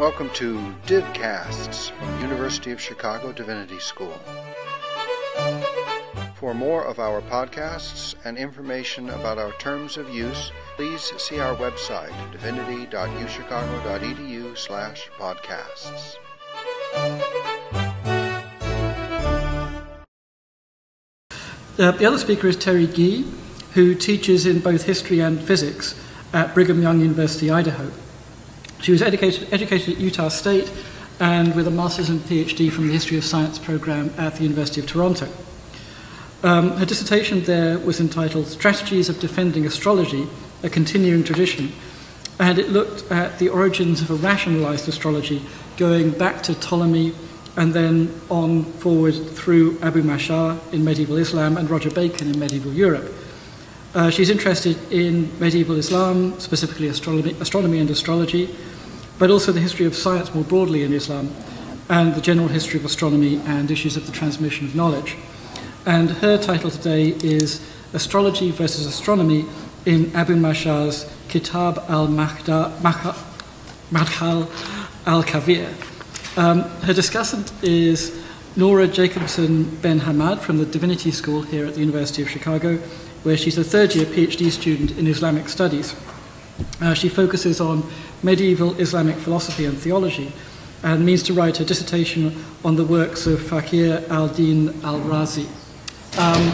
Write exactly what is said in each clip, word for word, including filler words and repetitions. Welcome to DivCasts from University of Chicago Divinity School. For more of our podcasts and information about our terms of use, please see our website, divinity.uchicago.edu slash podcasts. Uh, the other speaker is Teri Gee, who teaches in both history and physics at Brigham Young University, Idaho. She was educated, educated at Utah State and with a master's and PhD from the History of Science program at the University of Toronto. Um, her dissertation there was entitled Strategies of Defending Astrology, a Continuing Tradition, and it looked at the origins of a rationalized astrology going back to Ptolemy and then on forward through Abu Ma'shar in medieval Islam and Roger Bacon in medieval Europe. Uh, she's interested in medieval Islam, specifically astronomy, astronomy and astrology, but also the history of science more broadly in Islam and the general history of astronomy and issues of the transmission of knowledge. And her title today is Astrology versus Astronomy in Abu Ma'shar's Kitab al-Madkhal al-Kabir. Um, her discussant is Nora Jacobson Ben Hamad from the Divinity School here at the University of Chicago, where she's a third-year PhD student in Islamic studies. Uh, she focuses on medieval Islamic philosophy and theology, and means to write a dissertation on the works of Fakhr al-Din al-Razi. Um,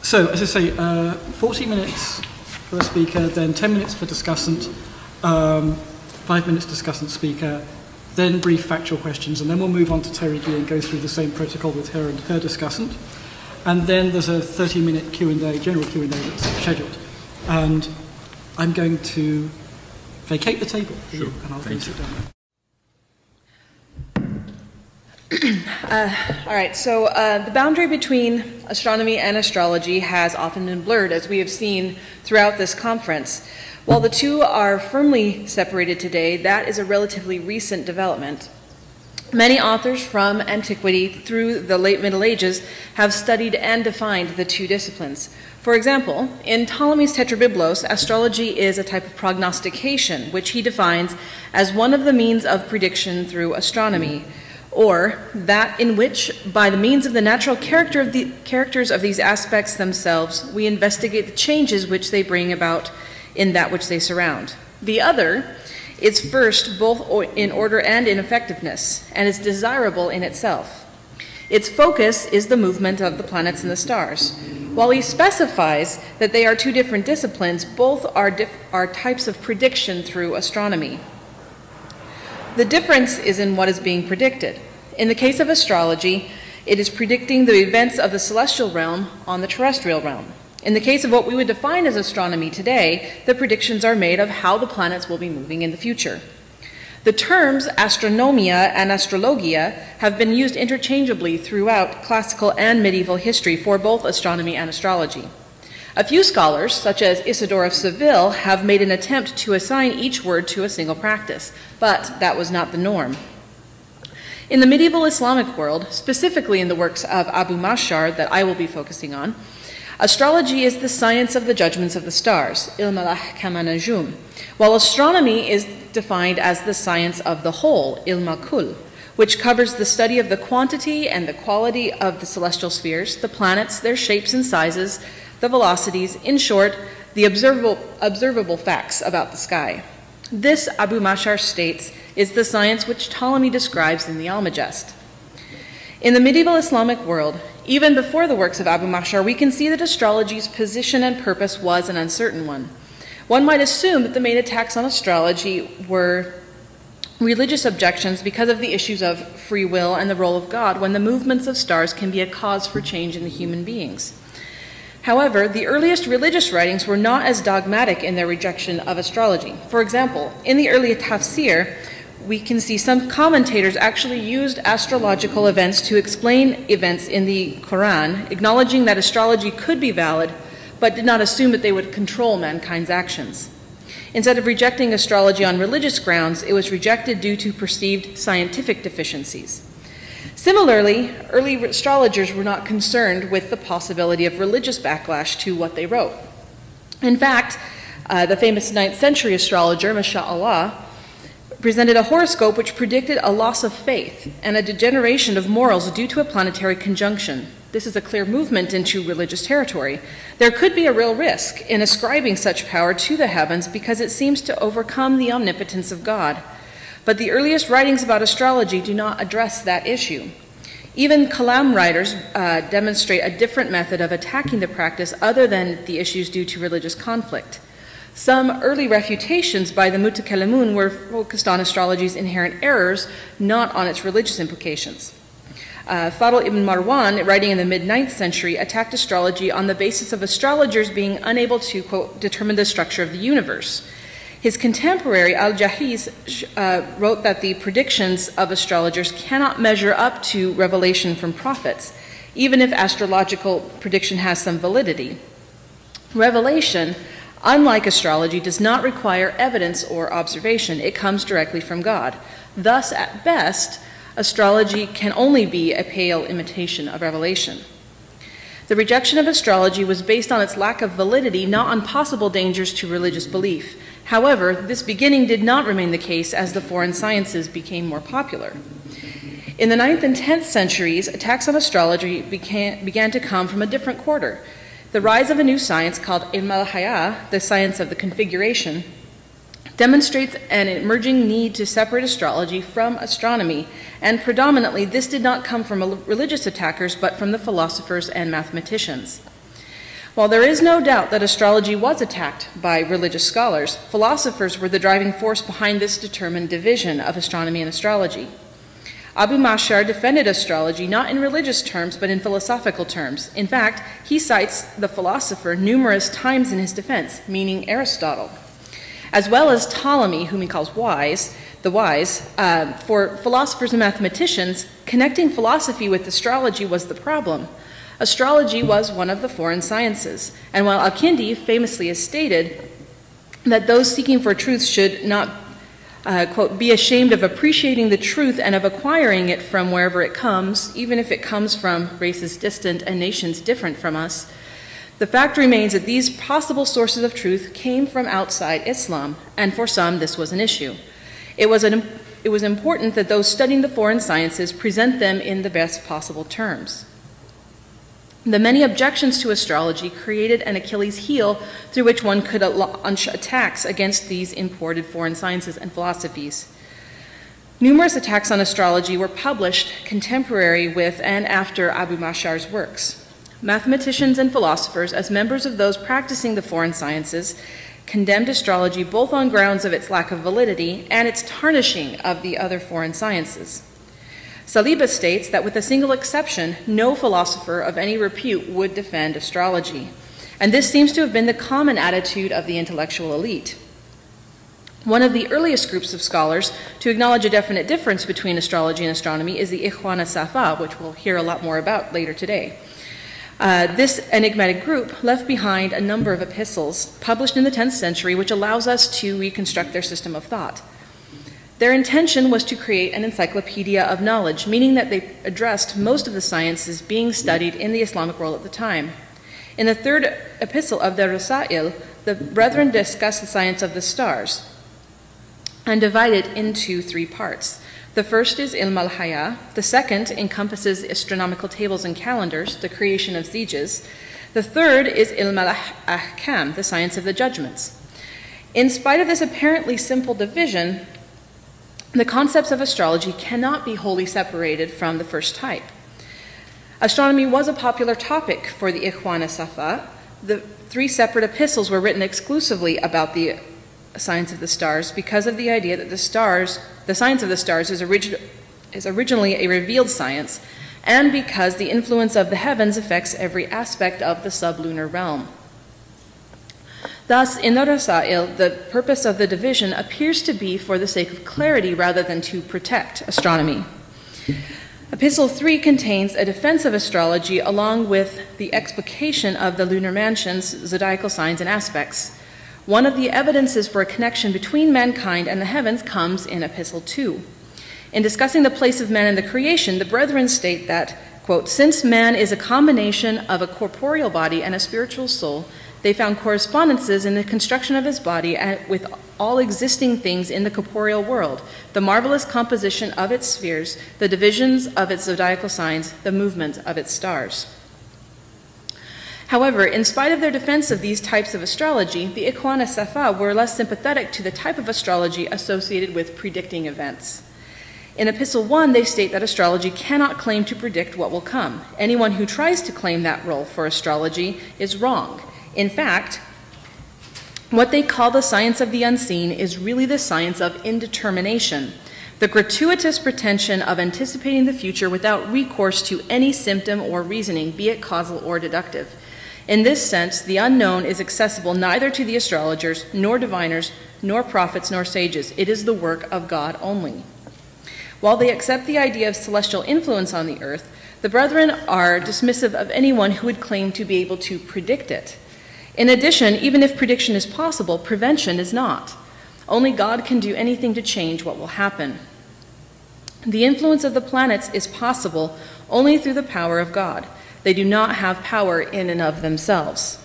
so, as I say, uh, forty minutes for a speaker, then ten minutes for discussant, um, five minutes discussant speaker, then brief factual questions, and then we'll move on to Teri Gee and go through the same protocol with her and her discussant. And then there's a thirty-minute Q and A, general Q and A that's scheduled. And I'm going to vacate the table. Sure. And I'll go sit down. Uh, all right, so uh, the boundary between astronomy and astrology has often been blurred, as we have seen throughout this conference. While the two are firmly separated today, that is a relatively recent development. Many authors from antiquity through the late Middle Ages have studied and defined the two disciplines. For example, in Ptolemy's Tetrabiblos, astrology is a type of prognostication, which he defines as one of the means of prediction through astronomy, or that in which, by the means of the natural character of the characters of these aspects themselves, we investigate the changes which they bring about in that which they surround. The other is first both in order and in effectiveness, and is desirable in itself. Its focus is the movement of the planets and the stars. While he specifies that they are two different disciplines, both are, dif are types of prediction through astronomy. The difference is in what is being predicted. In the case of astrology, it is predicting the events of the celestial realm on the terrestrial realm. In the case of what we would define as astronomy today, the predictions are made of how the planets will be moving in the future. The terms astronomia and astrologia have been used interchangeably throughout classical and medieval history for both astronomy and astrology. A few scholars, such as Isidore of Seville, have made an attempt to assign each word to a single practice, but that was not the norm. In the medieval Islamic world, specifically in the works of Abu Ma'shar that I will be focusing on, astrology is the science of the judgments of the stars, ilm-al-ahkam an-najum, while astronomy is defined as the science of the whole, ilm-al-kul, which covers the study of the quantity and the quality of the celestial spheres, the planets, their shapes and sizes, the velocities, in short, the observable, observable facts about the sky. This, Abu Ma'shar states, is the science which Ptolemy describes in the Almagest. In the medieval Islamic world, even before the works of Abu Ma'shar, we can see that astrology's position and purpose was an uncertain one. One might assume that the main attacks on astrology were religious objections because of the issues of free will and the role of God, when the movements of stars can be a cause for change in the human beings. However, the earliest religious writings were not as dogmatic in their rejection of astrology. For example, in the early tafsir, we can see some commentators actually used astrological events to explain events in the Quran, acknowledging that astrology could be valid, but did not assume that they would control mankind's actions. Instead of rejecting astrology on religious grounds, it was rejected due to perceived scientific deficiencies. Similarly, early astrologers were not concerned with the possibility of religious backlash to what they wrote. In fact, uh, the famous ninth century astrologer, Masha'Allah, presented a horoscope which predicted a loss of faith and a degeneration of morals due to a planetary conjunction. This is a clear movement into religious territory. There could be a real risk in ascribing such power to the heavens because it seems to overcome the omnipotence of God. But the earliest writings about astrology do not address that issue. Even Kalam writers uh, demonstrate a different method of attacking the practice other than the issues due to religious conflict. Some early refutations by the Mutakallimun were focused on astrology's inherent errors, not on its religious implications. Uh, Fadl ibn Marwan, writing in the mid-ninth century, attacked astrology on the basis of astrologers being unable to, quote, determine the structure of the universe. His contemporary, Al Jahiz, uh, wrote that the predictions of astrologers cannot measure up to revelation from prophets, even if astrological prediction has some validity. Revelation, unlike astrology, does not require evidence or observation. It comes directly from God. Thus, at best, astrology can only be a pale imitation of revelation. The rejection of astrology was based on its lack of validity, not on possible dangers to religious belief. However, this beginning did not remain the case as the foreign sciences became more popular. In the ninth and tenth centuries, attacks on astrology began, began to come from a different quarter. The rise of a new science called Ilm al-Hayah, the science of the configuration, demonstrates an emerging need to separate astrology from astronomy, and predominantly this did not come from religious attackers but from the philosophers and mathematicians. While there is no doubt that astrology was attacked by religious scholars, philosophers were the driving force behind this determined division of astronomy and astrology. Abu Ma'shar defended astrology not in religious terms but in philosophical terms. In fact, he cites the philosopher numerous times in his defense, meaning Aristotle, as well as Ptolemy, whom he calls wise, the wise. Uh, for philosophers and mathematicians, connecting philosophy with astrology was the problem. Astrology was one of the foreign sciences, and while Al-Kindi famously has stated that those seeking for truth should not, uh, quote, be ashamed of appreciating the truth and of acquiring it from wherever it comes, even if it comes from races distant and nations different from us, the fact remains that these possible sources of truth came from outside Islam, and for some this was an issue. It was, an, it was important that those studying the foreign sciences present them in the best possible terms. The many objections to astrology created an Achilles' heel through which one could launch attacks against these imported foreign sciences and philosophies. Numerous attacks on astrology were published contemporary with and after Abu Ma'shar's works. Mathematicians and philosophers, as members of those practicing the foreign sciences, condemned astrology both on grounds of its lack of validity and its tarnishing of the other foreign sciences. Saliba states that with a single exception, no philosopher of any repute would defend astrology, and this seems to have been the common attitude of the intellectual elite. One of the earliest groups of scholars to acknowledge a definite difference between astrology and astronomy is the Ikhwan al-Safa, which we'll hear a lot more about later today. Uh, this enigmatic group left behind a number of epistles published in the tenth century, which allows us to reconstruct their system of thought. Their intention was to create an encyclopedia of knowledge, meaning that they addressed most of the sciences being studied in the Islamic world at the time. In the third epistle of the Rasail, the brethren discuss the science of the stars and divide it into three parts. The first is Ilm al-Hayah. The second encompasses astronomical tables and calendars, the creation of sieges. The third is Ilm al-Ahkam, the science of the judgments. In spite of this apparently simple division, the concepts of astrology cannot be wholly separated from the first type. Astronomy was a popular topic for the Ikhwan al-Safa. The three separate epistles were written exclusively about the science of the stars because of the idea that the stars, the science of the stars is, origi- is originally a revealed science, and because the influence of the heavens affects every aspect of the sublunar realm. Thus, in the Rasail, the purpose of the division appears to be for the sake of clarity rather than to protect astronomy. Epistle three contains a defense of astrology along with the explication of the lunar mansions, zodiacal signs, and aspects. One of the evidences for a connection between mankind and the heavens comes in Epistle two. In discussing the place of man in the creation, the brethren state that, quote, since man is a combination of a corporeal body and a spiritual soul, They found correspondences in the construction of his body with all existing things in the corporeal world, the marvelous composition of its spheres, the divisions of its zodiacal signs, the movement of its stars. However, in spite of their defense of these types of astrology, the Ikhwan al-Safa were less sympathetic to the type of astrology associated with predicting events. In Epistle one, they state that astrology cannot claim to predict what will come. Anyone who tries to claim that role for astrology is wrong. In fact, what they call the science of the unseen is really the science of indetermination, the gratuitous pretension of anticipating the future without recourse to any symptom or reasoning, be it causal or deductive. In this sense, the unknown is accessible neither to the astrologers, nor diviners, nor prophets, nor sages. It is the work of God only. While they accept the idea of celestial influence on the earth, the brethren are dismissive of anyone who would claim to be able to predict it. In addition, even if prediction is possible, prevention is not. Only God can do anything to change what will happen. The influence of the planets is possible only through the power of God. They do not have power in and of themselves.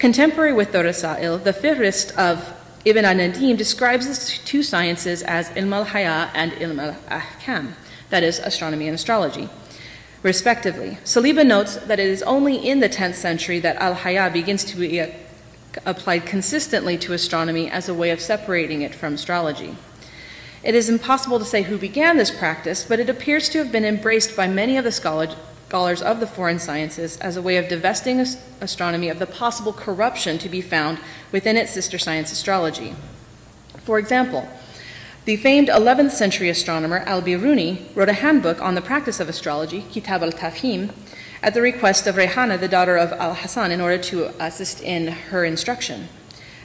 Contemporary with the Rasail, the Firist of Ibn al-Nadim describes the two sciences as ilm al-haya and ilm al-ahkam, that is, astronomy and astrology, respectively. Saliba notes that it is only in the tenth century that al-haya begins to be applied consistently to astronomy as a way of separating it from astrology. It is impossible to say who began this practice, but it appears to have been embraced by many of the scholars scholars of the foreign sciences as a way of divesting astronomy of the possible corruption to be found within its sister science, astrology. For example, the famed eleventh century astronomer Al-Biruni wrote a handbook on the practice of astrology, Kitab al-Tafhim, at the request of Rehana, the daughter of Al-Hassan, in order to assist in her instruction.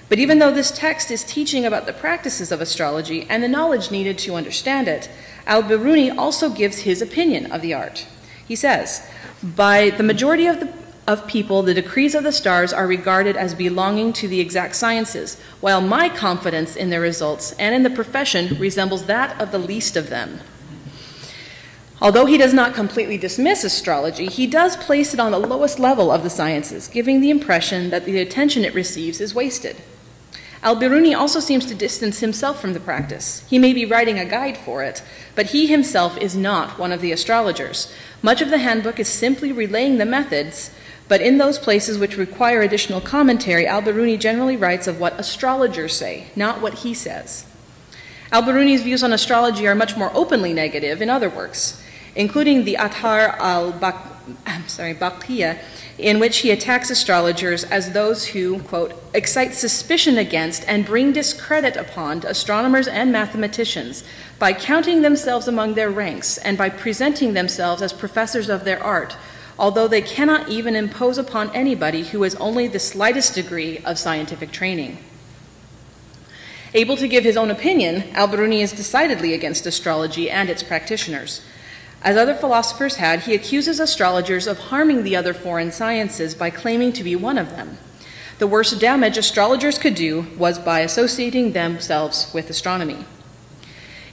But even though this text is teaching about the practices of astrology and the knowledge needed to understand it, Al-Biruni also gives his opinion of the art. He says, by the majority of, the, of people, the decrees of the stars are regarded as belonging to the exact sciences, while my confidence in their results and in the profession resembles that of the least of them. Although he does not completely dismiss astrology, he does place it on the lowest level of the sciences, giving the impression that the attention it receives is wasted. Al-Biruni also seems to distance himself from the practice. He may be writing a guide for it, but he himself is not one of the astrologers. Much of the handbook is simply relaying the methods, but in those places which require additional commentary, Al-Biruni generally writes of what astrologers say, not what he says. Al-Biruni's views on astrology are much more openly negative in other works, including the Athar al-Baqiya, in which he attacks astrologers as those who, quote, excite suspicion against and bring discredit upon astronomers and mathematicians by counting themselves among their ranks and by presenting themselves as professors of their art, although they cannot even impose upon anybody who has only the slightest degree of scientific training. Able to give his own opinion, Al-Biruni is decidedly against astrology and its practitioners. As other philosophers had, he accuses astrologers of harming the other foreign sciences by claiming to be one of them. The worst damage astrologers could do was by associating themselves with astronomy.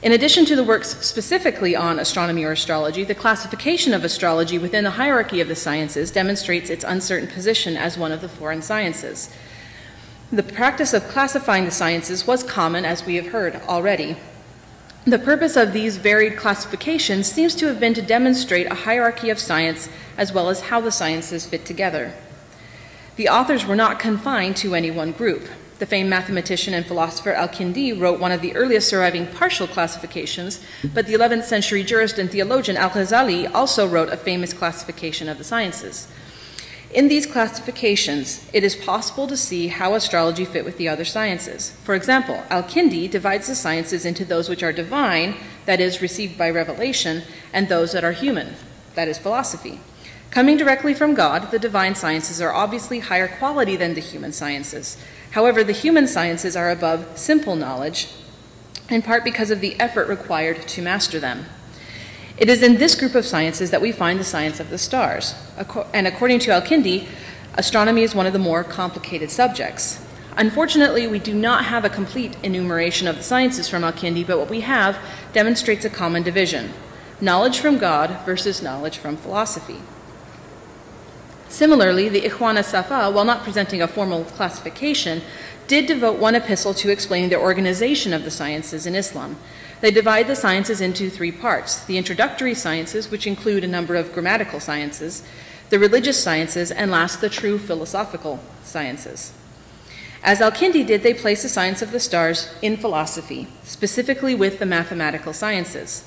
In addition to the works specifically on astronomy or astrology, the classification of astrology within the hierarchy of the sciences demonstrates its uncertain position as one of the foreign sciences. The practice of classifying the sciences was common, as we have heard already. The purpose of these varied classifications seems to have been to demonstrate a hierarchy of science as well as how the sciences fit together. The authors were not confined to any one group. The famed mathematician and philosopher Al-Kindi wrote one of the earliest surviving partial classifications, but the eleventh century jurist and theologian Al-Ghazali also wrote a famous classification of the sciences. In these classifications, it is possible to see how astrology fit with the other sciences. For example, Al-Kindi divides the sciences into those which are divine, that is, received by revelation, and those that are human, that is, philosophy. Coming directly from God, the divine sciences are obviously higher quality than the human sciences. However, the human sciences are above simple knowledge, in part because of the effort required to master them. It is in this group of sciences that we find the science of the stars, and according to Al-Kindi, astronomy is one of the more complicated subjects. Unfortunately, we do not have a complete enumeration of the sciences from Al-Kindi, but what we have demonstrates a common division: knowledge from God versus knowledge from philosophy. Similarly, the Ikhwan al-Safa, while not presenting a formal classification, did devote one epistle to explaining the organization of the sciences in Islam. They divide the sciences into three parts: the introductory sciences, which include a number of grammatical sciences, the religious sciences, and last, the true philosophical sciences. As Al-Kindi did, they placed the science of the stars in philosophy, specifically with the mathematical sciences.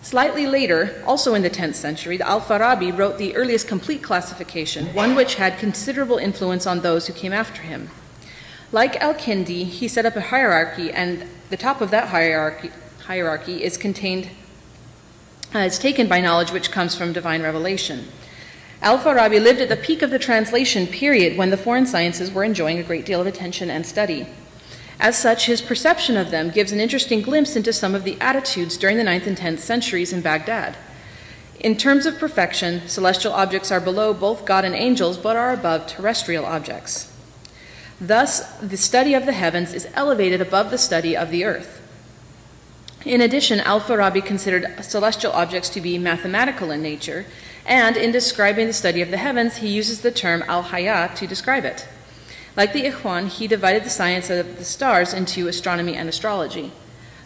Slightly later, also in the tenth century, the Al-Farabi wrote the earliest complete classification, one which had considerable influence on those who came after him. Like Al-Kindi, he set up a hierarchy, and the top of that hierarchy, hierarchy is contained, uh, is taken by knowledge which comes from divine revelation. Al-Farabi lived at the peak of the translation period when the foreign sciences were enjoying a great deal of attention and study. As such, his perception of them gives an interesting glimpse into some of the attitudes during the ninth and tenth centuries in Baghdad. In terms of perfection, celestial objects are below both God and angels, but are above terrestrial objects. Thus, the study of the heavens is elevated above the study of the earth. In addition, Al-Farabi considered celestial objects to be mathematical in nature, and in describing the study of the heavens, he uses the term al-hayat to describe it. Like the Ikhwan, he divided the science of the stars into astronomy and astrology.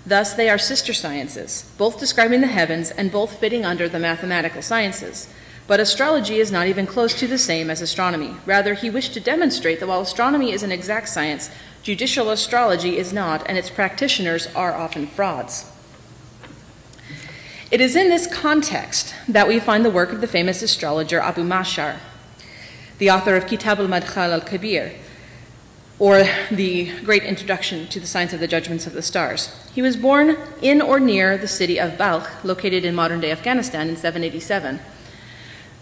Thus, they are sister sciences, both describing the heavens and both fitting under the mathematical sciences. But astrology is not even close to the same as astronomy. Rather, he wished to demonstrate that while astronomy is an exact science, judicial astrology is not, and its practitioners are often frauds. It is in this context that we find the work of the famous astrologer Abu Ma'shar, the author of Kitab al-Madkhal al-Kabir, or the Great Introduction to the Science of the Judgments of the Stars. He was born in or near the city of Balkh, located in modern-day Afghanistan, in seven eighty-seven.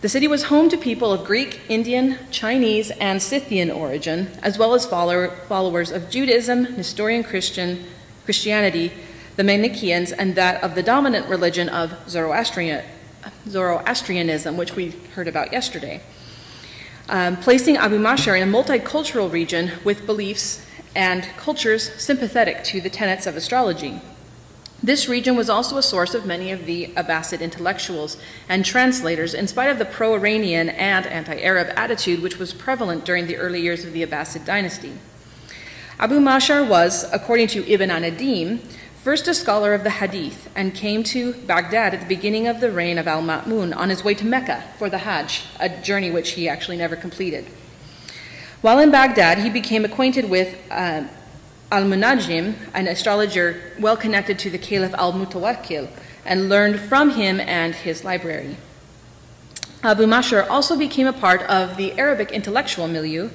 The city was home to people of Greek, Indian, Chinese, and Scythian origin, as well as follower, followers of Judaism, Nestorian Christian, Christianity, the Manichaeans, and that of the dominant religion of Zoroastrian, Zoroastrianism, which we heard about yesterday, um, placing Abu Ma'shar in a multicultural region with beliefs and cultures sympathetic to the tenets of astrology. This region was also a source of many of the Abbasid intellectuals and translators, in spite of the pro-Iranian and anti-Arab attitude which was prevalent during the early years of the Abbasid dynasty. Abu Ma'shar was, according to Ibn al-Nadim, first a scholar of the Hadith, and came to Baghdad at the beginning of the reign of Al-Ma'mun on his way to Mecca for the Hajj, a journey which he actually never completed. While in Baghdad, he became acquainted with uh, Al-Munajim, an astrologer well connected to the Caliph Al-Mutawakkil, and learned from him and his library. Abu Ma'shar also became a part of the Arabic intellectual milieu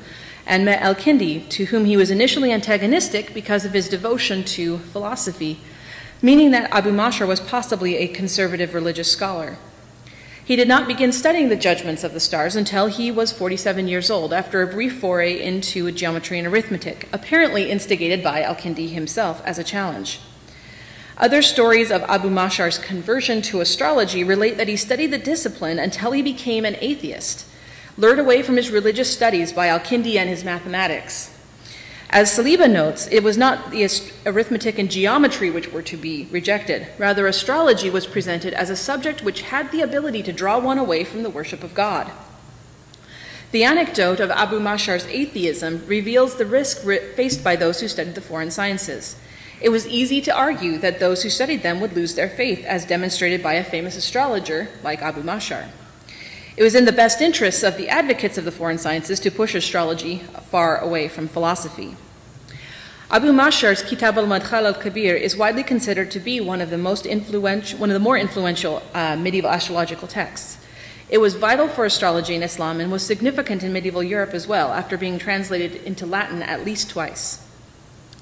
and met Al-Kindi, to whom he was initially antagonistic because of his devotion to philosophy, meaning that Abu Ma'shar was possibly a conservative religious scholar. He did not begin studying the judgments of the stars until he was forty-seven years old, after a brief foray into geometry and arithmetic, apparently instigated by Al-Kindi himself as a challenge. Other stories of Abu Ma'shar's conversion to astrology relate that he studied the discipline until he became an atheist, lured away from his religious studies by Al-Kindi and his mathematics. As Saliba notes, it was not the arithmetic and geometry which were to be rejected. Rather, astrology was presented as a subject which had the ability to draw one away from the worship of God. The anecdote of Abu Ma'shar's atheism reveals the risk faced by those who studied the foreign sciences. It was easy to argue that those who studied them would lose their faith, as demonstrated by a famous astrologer like Abu Ma'shar. It was in the best interests of the advocates of the foreign sciences to push astrology far away from philosophy. Abu Ma'shar's Kitab al-Madkhal al-Kabir is widely considered to be one of the most influential, one of the more influential uh, medieval astrological texts. It was vital for astrology in Islam and was significant in medieval Europe as well, after being translated into Latin at least twice.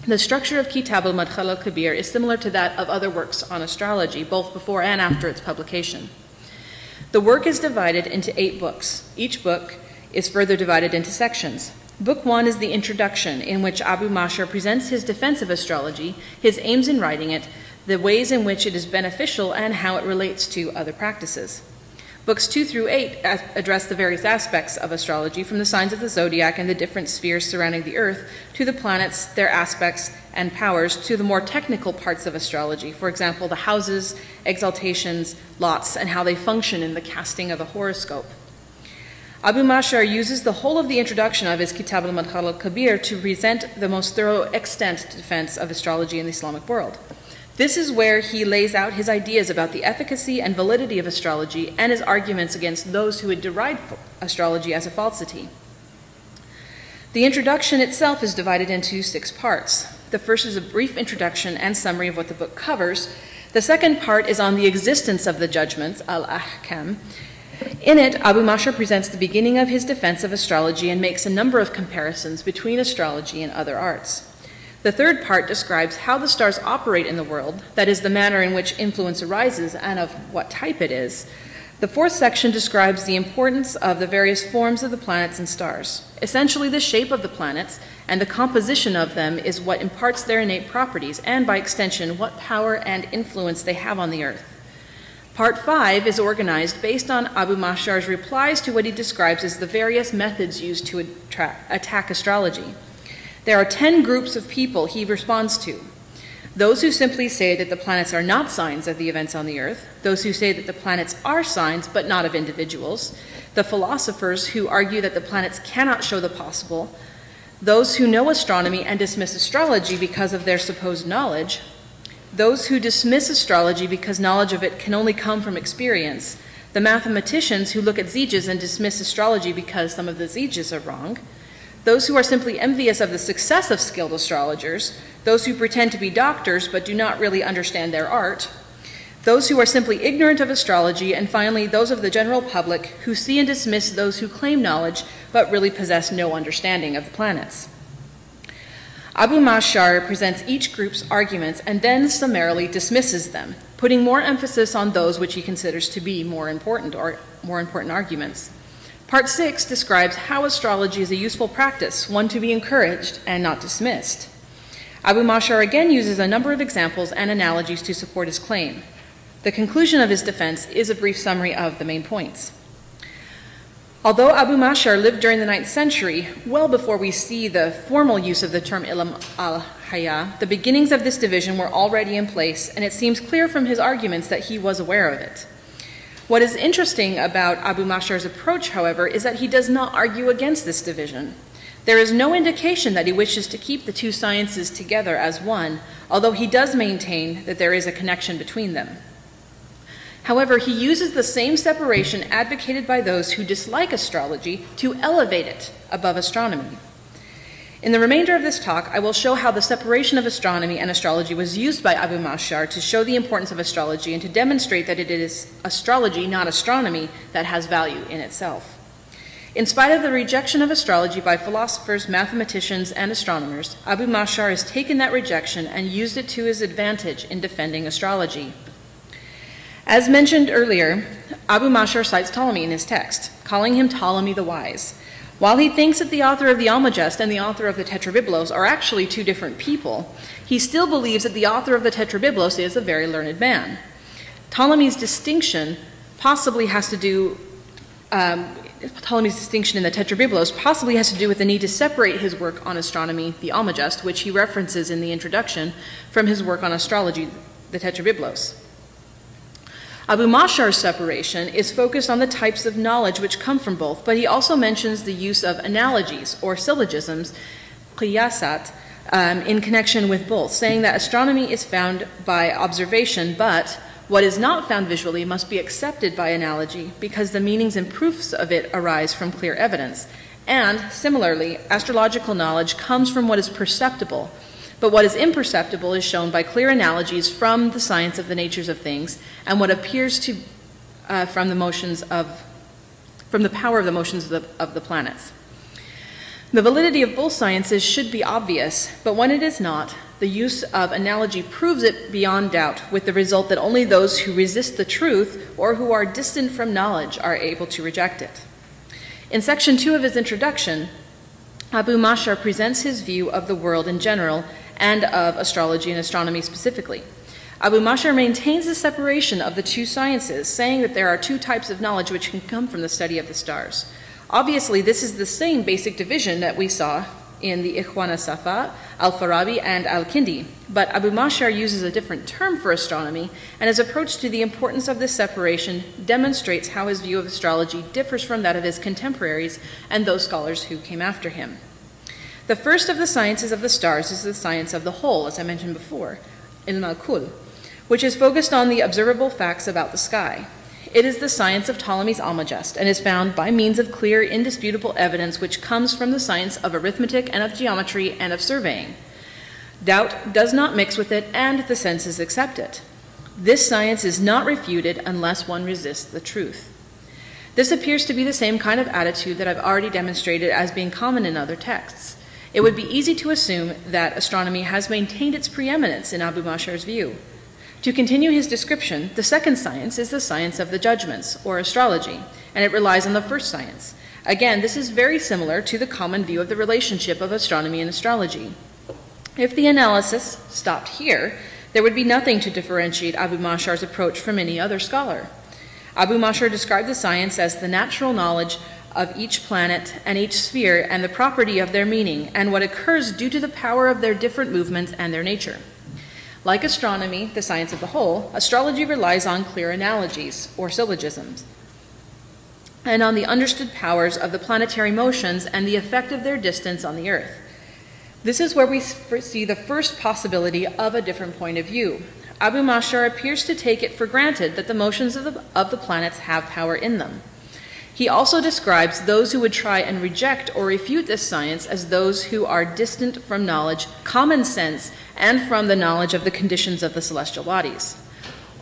The structure of Kitab al-Madkhal al-Kabir is similar to that of other works on astrology, both before and after its publication. The work is divided into eight books. Each book is further divided into sections. Book one is the introduction, in which Abu Ma'shar presents his defense of astrology, his aims in writing it, the ways in which it is beneficial, and how it relates to other practices. Books two through eight address the various aspects of astrology, from the signs of the zodiac and the different spheres surrounding the earth, to the planets, their aspects and powers, to the more technical parts of astrology, for example, the houses, exaltations, lots, and how they function in the casting of a horoscope. Abu Ma'shar uses the whole of the introduction of his Kitab al-Madkhal al-Kabir to present the most thorough extent defense of astrology in the Islamic world. This is where he lays out his ideas about the efficacy and validity of astrology and his arguments against those who would deride astrology as a falsity. The introduction itself is divided into six parts. The first is a brief introduction and summary of what the book covers. The second part is on the existence of the judgments, al-ahkam. In it, Abu Ma'shar presents the beginning of his defense of astrology and makes a number of comparisons between astrology and other arts. The third part describes how the stars operate in the world, that is, the manner in which influence arises and of what type it is. The fourth section describes the importance of the various forms of the planets and stars. Essentially, the shape of the planets and the composition of them is what imparts their innate properties and, by extension, what power and influence they have on the earth. Part five is organized based on Abu Ma'shar's replies to what he describes as the various methods used to attack astrology. There are ten groups of people he responds to. Those who simply say that the planets are not signs of the events on the earth, those who say that the planets are signs but not of individuals, the philosophers who argue that the planets cannot show the possible, those who know astronomy and dismiss astrology because of their supposed knowledge, those who dismiss astrology because knowledge of it can only come from experience, the mathematicians who look at zijas and dismiss astrology because some of the zijas are wrong, those who are simply envious of the success of skilled astrologers, those who pretend to be doctors but do not really understand their art, those who are simply ignorant of astrology, and finally those of the general public who see and dismiss those who claim knowledge but really possess no understanding of the planets. Abu Ma'shar presents each group's arguments and then summarily dismisses them, putting more emphasis on those which he considers to be more important or more important arguments. Part six describes how astrology is a useful practice, one to be encouraged and not dismissed. Abu Ma'shar again uses a number of examples and analogies to support his claim. The conclusion of his defense is a brief summary of the main points. Although Abu Ma'shar lived during the ninth century, well before we see the formal use of the term ilm al-haya, the beginnings of this division were already in place, and it seems clear from his arguments that he was aware of it. What is interesting about Abu Ma'shar's approach, however, is that he does not argue against this division. There is no indication that he wishes to keep the two sciences together as one, although he does maintain that there is a connection between them. However, he uses the same separation advocated by those who dislike astrology to elevate it above astronomy. In the remainder of this talk, I will show how the separation of astronomy and astrology was used by Abu Ma'shar to show the importance of astrology and to demonstrate that it is astrology, not astronomy, that has value in itself. In spite of the rejection of astrology by philosophers, mathematicians, and astronomers, Abu Ma'shar has taken that rejection and used it to his advantage in defending astrology. As mentioned earlier, Abu Ma'shar cites Ptolemy in his text, calling him Ptolemy the Wise. While he thinks that the author of the Almagest and the author of the Tetrabiblos are actually two different people, he still believes that the author of the Tetrabiblos is a very learned man. Ptolemy's distinction possibly has to do, um, Ptolemy's distinction in the Tetrabiblos possibly has to do with the need to separate his work on astronomy, the Almagest, which he references in the introduction, from his work on astrology, the Tetrabiblos. Abu Ma'shar's separation is focused on the types of knowledge which come from both, but he also mentions the use of analogies or syllogisms, qiyasat, um, in connection with both, saying that astronomy is found by observation, but what is not found visually must be accepted by analogy because the meanings and proofs of it arise from clear evidence. And similarly, astrological knowledge comes from what is perceptible, but what is imperceptible is shown by clear analogies from the science of the natures of things and what appears to uh, from the motions of, from the power of the motions of the, of the planets. The validity of both sciences should be obvious, but when it is not, the use of analogy proves it beyond doubt, with the result that only those who resist the truth or who are distant from knowledge are able to reject it. In section two of his introduction, Abu Ma'shar presents his view of the world in general and of astrology and astronomy specifically. Abu Ma'shar maintains the separation of the two sciences, saying that there are two types of knowledge which can come from the study of the stars. Obviously, this is the same basic division that we saw in the Ikhwan al-Safa, Al-Farabi, and Al-Kindi. But Abu Ma'shar uses a different term for astronomy, and his approach to the importance of this separation demonstrates how his view of astrology differs from that of his contemporaries and those scholars who came after him. The first of the sciences of the stars is the science of the whole, as I mentioned before, ilm al-kull, which is focused on the observable facts about the sky. It is the science of Ptolemy's Almagest and is found by means of clear, indisputable evidence which comes from the science of arithmetic and of geometry and of surveying. Doubt does not mix with it, and the senses accept it. This science is not refuted unless one resists the truth. This appears to be the same kind of attitude that I've already demonstrated as being common in other texts. It would be easy to assume that astronomy has maintained its preeminence in Abu Ma'shar's view. To continue his description, the second science is the science of the judgments, or astrology, and it relies on the first science. Again, this is very similar to the common view of the relationship of astronomy and astrology. If the analysis stopped here, there would be nothing to differentiate Abu Ma'shar's approach from any other scholar. Abu Ma'shar described the science as the natural knowledge of each planet and each sphere and the property of their meaning and what occurs due to the power of their different movements and their nature. Like astronomy, the science of the whole, astrology relies on clear analogies, or syllogisms, and on the understood powers of the planetary motions and the effect of their distance on the Earth. This is where we see the first possibility of a different point of view. Abu Ma'shar appears to take it for granted that the motions of the, of the planets have power in them. He also describes those who would try and reject or refute this science as those who are distant from knowledge, common sense, and from the knowledge of the conditions of the celestial bodies.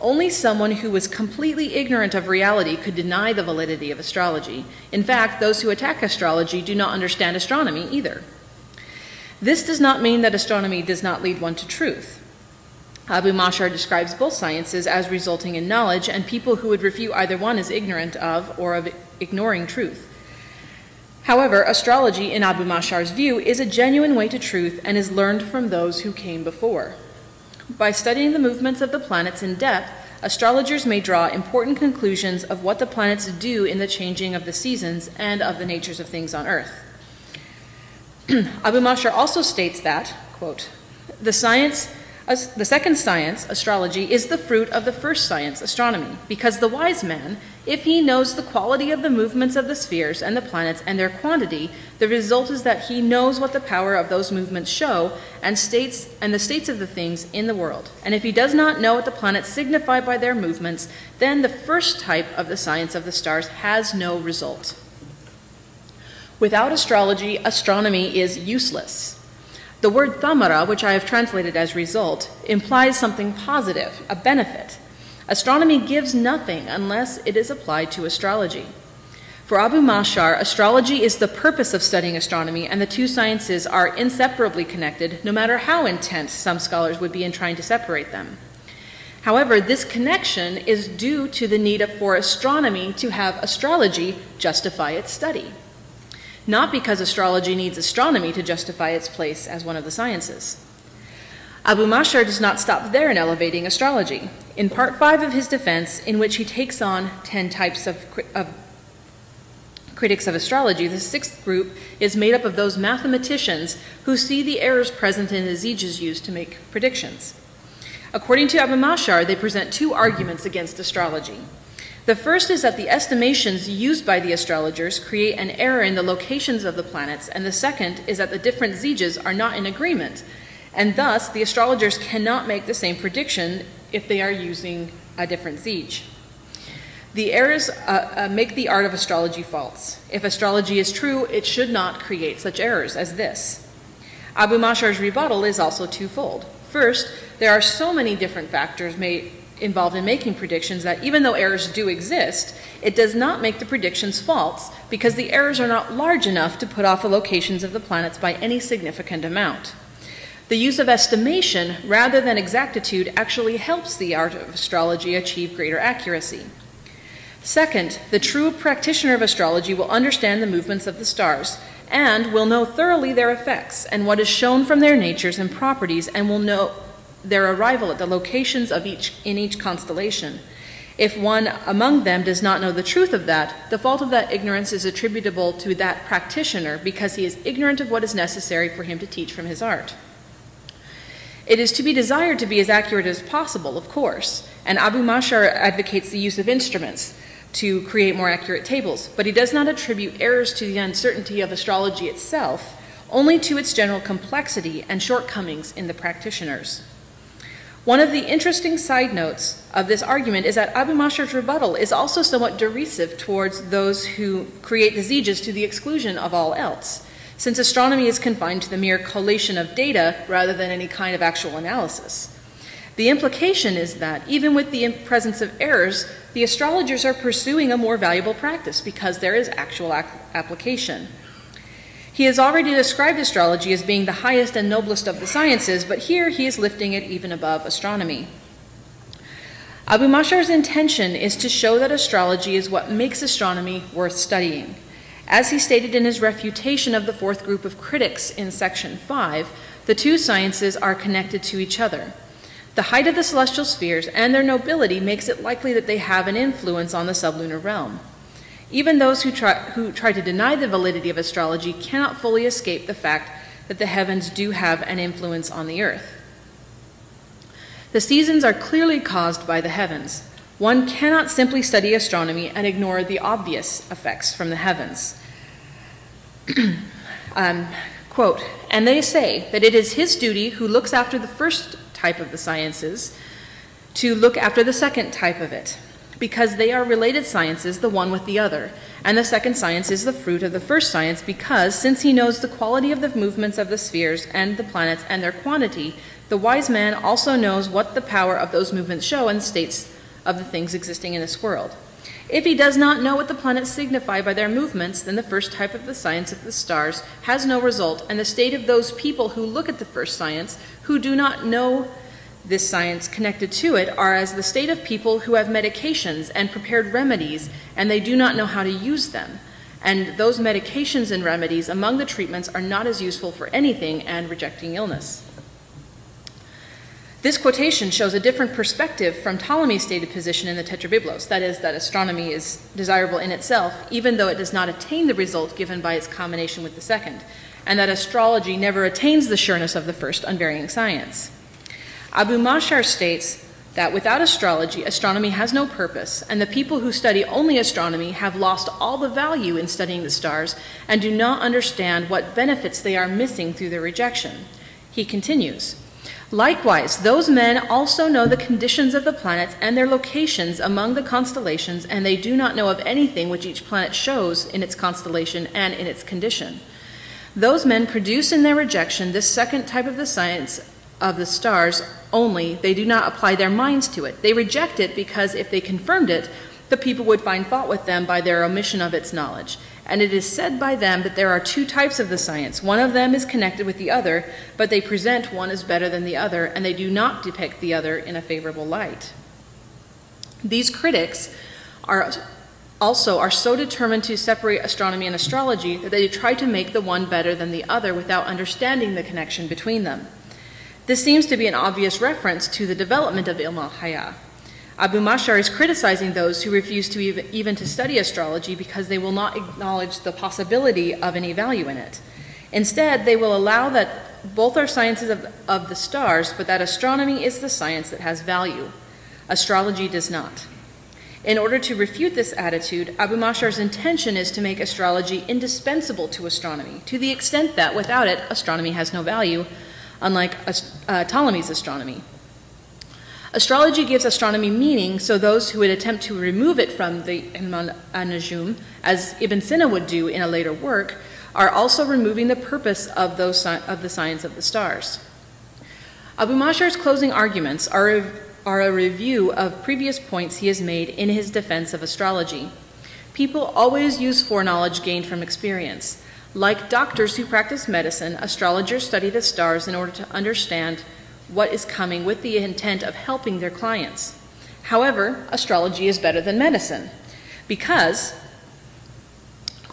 Only someone who was completely ignorant of reality could deny the validity of astrology. In fact, those who attack astrology do not understand astronomy either. This does not mean that astronomy does not lead one to truth. Abu Ma'shar describes both sciences as resulting in knowledge, and people who would refute either one is ignorant of or of ignoring truth. However, astrology, in Abu Ma'shar's view, is a genuine way to truth and is learned from those who came before. By studying the movements of the planets in depth, astrologers may draw important conclusions of what the planets do in the changing of the seasons and of the natures of things on Earth. Abu Ma'shar also states that, quote, the science As the second science, astrology, is the fruit of the first science, astronomy, because the wise man, if he knows the quality of the movements of the spheres and the planets and their quantity, the result is that he knows what the power of those movements show and states and the states of the things in the world. And if he does not know what the planets signify by their movements, then the first type of the science of the stars has no result. Without astrology, astronomy is useless. The word thamara, which I have translated as result, implies something positive, a benefit. Astronomy gives nothing unless it is applied to astrology. For Abu Ma'shar, astrology is the purpose of studying astronomy, and the two sciences are inseparably connected, no matter how intense some scholars would be in trying to separate them. However, this connection is due to the need for astronomy to have astrology justify its study, not because astrology needs astronomy to justify its place as one of the sciences. Abu Ma'shar does not stop there in elevating astrology. In part five of his defense, in which he takes on ten types of, of critics of astrology, the sixth group is made up of those mathematicians who see the errors present in aziges used to make predictions. According to Abu Ma'shar, they present two arguments against astrology. The first is that the estimations used by the astrologers create an error in the locations of the planets, and the second is that the different zeges are not in agreement, and thus the astrologers cannot make the same prediction if they are using a different zege. The errors uh, uh, make the art of astrology false. If astrology is true, it should not create such errors as this. Abu Ma'shar's rebuttal is also twofold. First, there are so many different factors made involved in making predictions that even though errors do exist, it does not make the predictions false because the errors are not large enough to put off the locations of the planets by any significant amount. The use of estimation rather than exactitude actually helps the art of astrology achieve greater accuracy. Second, the true practitioner of astrology will understand the movements of the stars and will know thoroughly their effects and what is shown from their natures and properties, and will know their arrival at the locations of each in each constellation. If one among them does not know the truth of that, the fault of that ignorance is attributable to that practitioner because he is ignorant of what is necessary for him to teach from his art. It is to be desired to be as accurate as possible, of course, and Abu Ma'shar advocates the use of instruments to create more accurate tables, but he does not attribute errors to the uncertainty of astrology itself, only to its general complexity and shortcomings in the practitioners. One of the interesting side notes of this argument is that Abu Ma'shar's rebuttal is also somewhat derisive towards those who create the sieges to the exclusion of all else, since astronomy is confined to the mere collation of data rather than any kind of actual analysis. The implication is that, even with the presence of errors, the astrologers are pursuing a more valuable practice because there is actual application. He has already described astrology as being the highest and noblest of the sciences, but here he is lifting it even above astronomy. Abu Ma'shar's intention is to show that astrology is what makes astronomy worth studying. As he stated in his refutation of the fourth group of critics in section five, the two sciences are connected to each other. The height of the celestial spheres and their nobility makes it likely that they have an influence on the sublunar realm. Even those who try, who try to deny the validity of astrology cannot fully escape the fact that the heavens do have an influence on the earth. The seasons are clearly caused by the heavens. One cannot simply study astronomy and ignore the obvious effects from the heavens. um, quote, and they say that it is his duty who looks after the first type of the sciences to look after the second type of it, because they are related sciences, the one with the other, and the second science is the fruit of the first science because, since he knows the quality of the movements of the spheres and the planets and their quantity, the wise man also knows what the power of those movements show and states of the things existing in this world. If he does not know what the planets signify by their movements, then the first type of the science of the stars has no result, and the state of those people who look at the first science, who do not know this science connected to it, are as the state of people who have medications and prepared remedies, and they do not know how to use them. And those medications and remedies among the treatments are not as useful for anything and rejecting illness. This quotation shows a different perspective from Ptolemy's stated position in the Tetrabiblos, that is, that astronomy is desirable in itself, even though it does not attain the result given by its combination with the second, and that astrology never attains the sureness of the first unvarying science. Abu Ma'shar states that without astrology, astronomy has no purpose, and the people who study only astronomy have lost all the value in studying the stars and do not understand what benefits they are missing through their rejection. He continues, likewise, those men also know the conditions of the planets and their locations among the constellations, and they do not know of anything which each planet shows in its constellation and in its condition. Those men produce in their rejection this second type of the science of the stars only, they do not apply their minds to it. They reject it because if they confirmed it, the people would find fault with them by their omission of its knowledge. And it is said by them that there are two types of the science. One of them is connected with the other, but they present one as better than the other, and they do not depict the other in a favorable light. These critics are also are so determined to separate astronomy and astrology that they try to make the one better than the other without understanding the connection between them. This seems to be an obvious reference to the development of Ilm al-Haya. Abu Ma'shar is criticizing those who refuse to even, even to study astrology because they will not acknowledge the possibility of any value in it. Instead, they will allow that both are sciences of, of the stars, but that astronomy is the science that has value. Astrology does not. In order to refute this attitude, Abu Ma'shar's intention is to make astrology indispensable to astronomy, to the extent that without it, astronomy has no value, unlike uh, Ptolemy's astronomy. Astrology gives astronomy meaning, so those who would attempt to remove it from the Al-Munajim, as Ibn Sina would do in a later work, are also removing the purpose of, those, of the science of the stars. Abu Ma'shar's closing arguments are a, are a review of previous points he has made in his defense of astrology. People always use foreknowledge gained from experience. Like doctors who practice medicine, astrologers study the stars in order to understand what is coming with the intent of helping their clients. However, astrology is better than medicine because,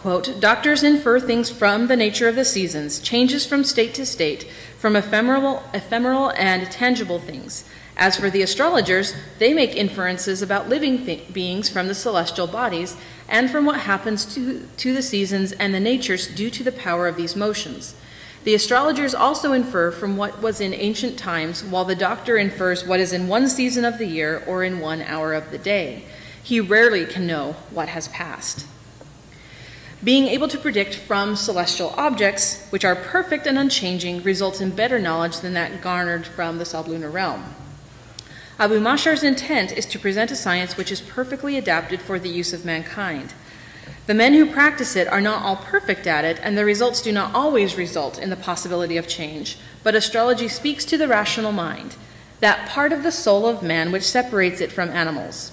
Quote, "Doctors infer things from the nature of the seasons, changes from state to state, from ephemeral, ephemeral and tangible things. As for the astrologers, they make inferences about living th- beings from the celestial bodies and from what happens to, to the seasons and the natures due to the power of these motions. The astrologers also infer from what was in ancient times, while the doctor infers what is in one season of the year or in one hour of the day. He rarely can know what has passed." Being able to predict from celestial objects, which are perfect and unchanging, results in better knowledge than that garnered from the sublunar realm. Abu Ma'shar's intent is to present a science which is perfectly adapted for the use of mankind. The men who practice it are not all perfect at it, and the results do not always result in the possibility of change, but astrology speaks to the rational mind, that part of the soul of man which separates it from animals.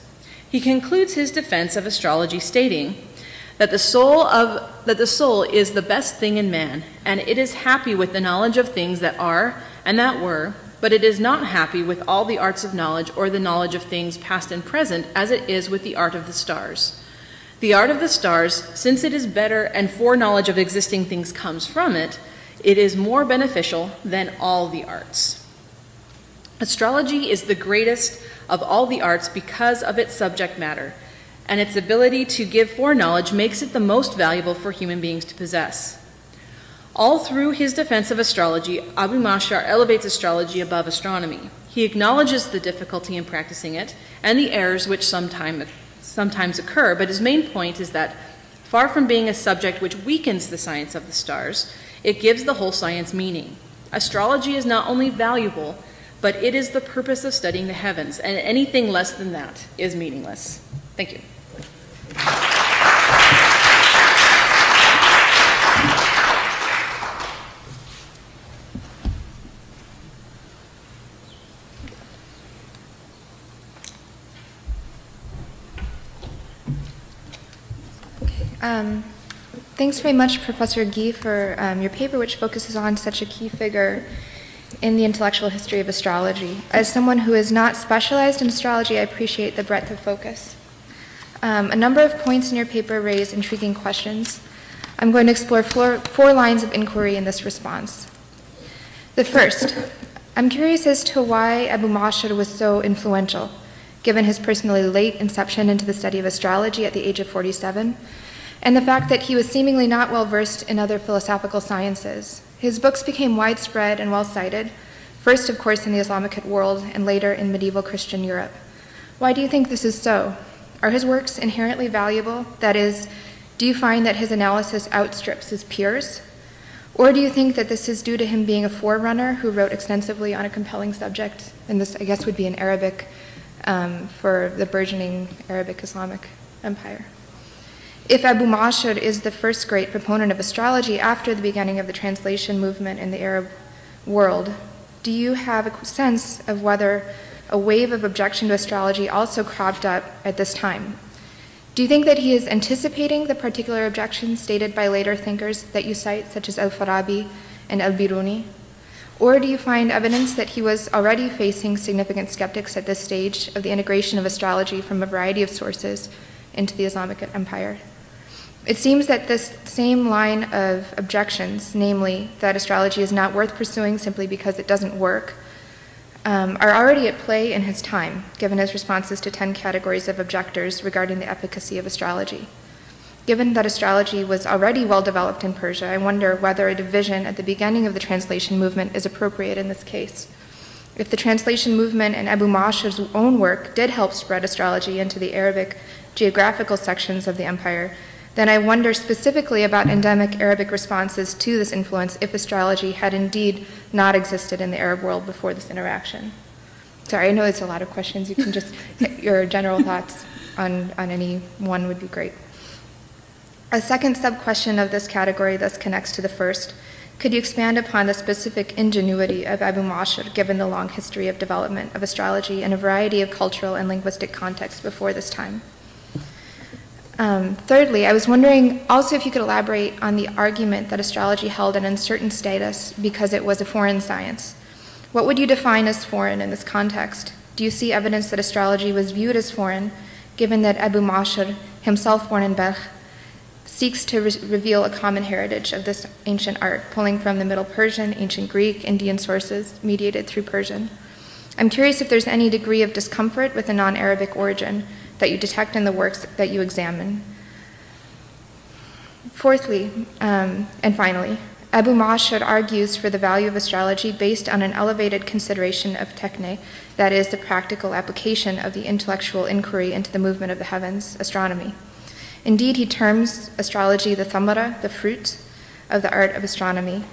He concludes his defense of astrology stating that the soul of that the soul is the best thing in man, and it is happy with the knowledge of things that are and that were, but it is not happy with all the arts of knowledge or the knowledge of things past and present, as it is with the art of the stars. The art of the stars, since it is better and foreknowledge of existing things comes from it, it is more beneficial than all the arts. Astrology is the greatest of all the arts because of its subject matter, and its ability to give foreknowledge makes it the most valuable for human beings to possess. All through his defense of astrology, Abu Ma'shar elevates astrology above astronomy. He acknowledges the difficulty in practicing it and the errors which sometime, sometimes occur, but his main point is that far from being a subject which weakens the science of the stars, it gives the whole science meaning. Astrology is not only valuable, but it is the purpose of studying the heavens, and anything less than that is meaningless. Thank you. Um, thanks very much, Professor Gee, for um, your paper, which focuses on such a key figure in the intellectual history of astrology. As someone who is not specialized in astrology, I appreciate the breadth of focus. Um, a number of points in your paper raise intriguing questions. I'm going to explore four, four lines of inquiry in this response. The first, I'm curious as to why Abu Ma'shar was so influential, given his personally late inception into the study of astrology at the age of forty-seven, and the fact that he was seemingly not well-versed in other philosophical sciences. His books became widespread and well-cited, first, of course, in the Islamic world, and later in medieval Christian Europe. Why do you think this is so? Are his works inherently valuable? That is, do you find that his analysis outstrips his peers? Or do you think that this is due to him being a forerunner who wrote extensively on a compelling subject? And this, I guess, would be in Arabic um, for the burgeoning Arabic Islamic Empire. If Abu Ma'shar is the first great proponent of astrology after the beginning of the translation movement in the Arab world, do you have a sense of whether a wave of objection to astrology also cropped up at this time? Do you think that he is anticipating the particular objections stated by later thinkers that you cite, such as Al-Farabi and Al-Biruni? Or do you find evidence that he was already facing significant skeptics at this stage of the integration of astrology from a variety of sources into the Islamic Empire? It seems that this same line of objections, namely that astrology is not worth pursuing simply because it doesn't work, Um, are already at play in his time, given his responses to ten categories of objectors regarding the efficacy of astrology. Given that astrology was already well developed in Persia, I wonder whether a division at the beginning of the translation movement is appropriate in this case. If the translation movement and Abu Ma'shar's own work did help spread astrology into the Arabic geographical sections of the empire, then I wonder specifically about endemic Arabic responses to this influence if astrology had indeed not existed in the Arab world before this interaction. Sorry, I know it's a lot of questions. You can just, your general thoughts on, on any one would be great. A second sub-question of this category thus connects to the first. Could you expand upon the specific ingenuity of Abu Ma'shar given the long history of development of astrology in a variety of cultural and linguistic contexts before this time? Um, thirdly, I was wondering also if you could elaborate on the argument that astrology held an uncertain status because it was a foreign science. What would you define as foreign in this context? Do you see evidence that astrology was viewed as foreign, given that Abu Ma'shar, himself born in Balkh, seeks to re reveal a common heritage of this ancient art, pulling from the Middle Persian, ancient Greek, Indian sources, mediated through Persian. I'm curious if there's any degree of discomfort with a non-Arabic origin that you detect in the works that you examine. Fourthly, um, and finally, Abu Ma'shar argues for the value of astrology based on an elevated consideration of techne, that is, the practical application of the intellectual inquiry into the movement of the heavens, astronomy. Indeed, he terms astrology the thamara, the fruit of the art of astronomy,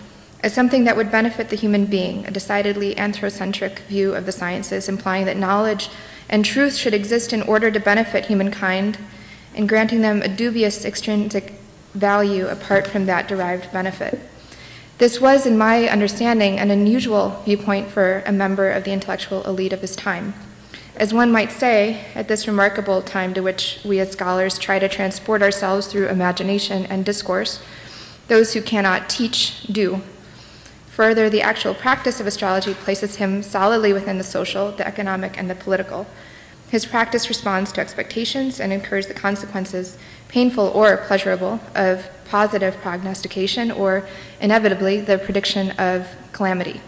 as something that would benefit the human being, a decidedly anthrocentric view of the sciences, implying that knowledge and truth should exist in order to benefit humankind, and granting them a dubious extrinsic value apart from that derived benefit. This was, in my understanding, an unusual viewpoint for a member of the intellectual elite of his time. As one might say, at this remarkable time to which we as scholars try to transport ourselves through imagination and discourse, those who cannot teach do. Further, the actual practice of astrology places him solidly within the social, the economic, and the political. His practice responds to expectations and incurs the consequences, painful or pleasurable, of positive prognostication or, inevitably, the prediction of calamity.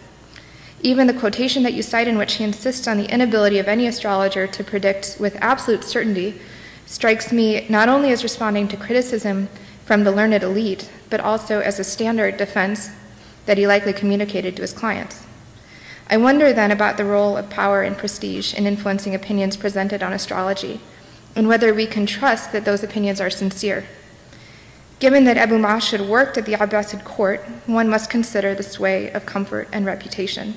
Even the quotation that you cite in which he insists on the inability of any astrologer to predict with absolute certainty strikes me not only as responding to criticism from the learned elite, but also as a standard defense that he likely communicated to his clients. I wonder then about the role of power and prestige in influencing opinions presented on astrology, and whether we can trust that those opinions are sincere. Given that Abu Ma'shar worked at the Abbasid court, one must consider the sway of comfort and reputation.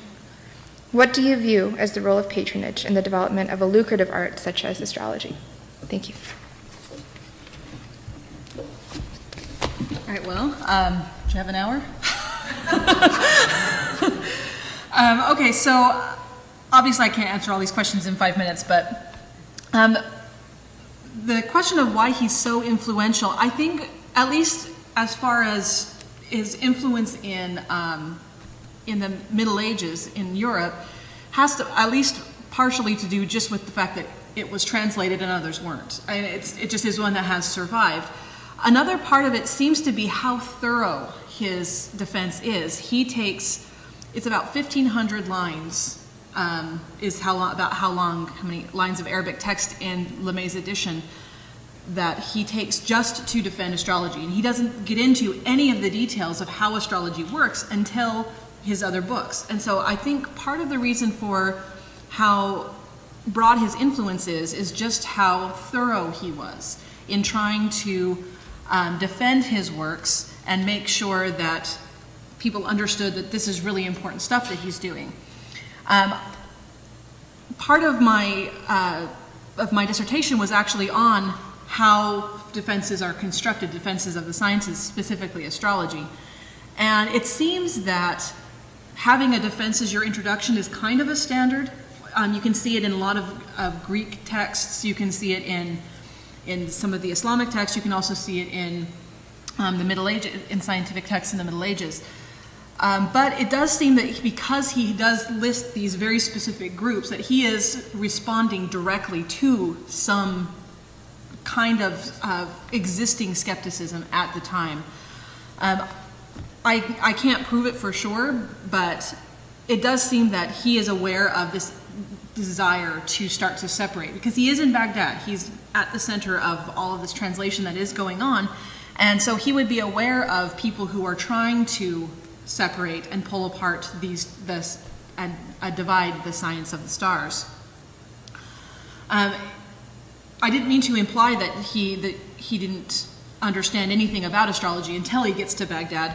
What do you view as the role of patronage in the development of a lucrative art such as astrology? Thank you. All right, well, um, do you have an hour? um, okay, so obviously I can't answer all these questions in five minutes, but um, the question of why he's so influential, I think, at least as far as his influence in, um, in the Middle Ages in Europe, has to at least partially to do just with the fact that it was translated and others weren't. I mean, it's, it just is one that has survived. Another part of it seems to be how thorough his defense is. He takes, it's about fifteen hundred lines, um, is how long, about how long, how many lines of Arabic text in LeMay's edition that he takes just to defend astrology. And he doesn't get into any of the details of how astrology works until his other books. And so I think part of the reason for how broad his influence is, is just how thorough he was in trying to um, defend his works and make sure that people understood that this is really important stuff that he's doing. Um, part of my, uh, of my dissertation was actually on how defenses are constructed, defenses of the sciences, specifically astrology. And it seems that having a defense as your introduction is kind of a standard. Um, you can see it in a lot of, of Greek texts. You can see it in, in some of the Islamic texts. You can also see it in Um, the Middle Ages, in scientific texts in the Middle Ages. Um, but it does seem that he, because he does list these very specific groups, that he is responding directly to some kind of uh, existing skepticism at the time. Um, I, I can't prove it for sure, but it does seem that he is aware of this desire to start to separate, because he is in Baghdad. He's at the center of all of this translation that is going on. And so he would be aware of people who are trying to separate and pull apart these, this, and uh, divide the science of the stars. Um, I didn't mean to imply that he, that he didn't understand anything about astrology until he gets to Baghdad.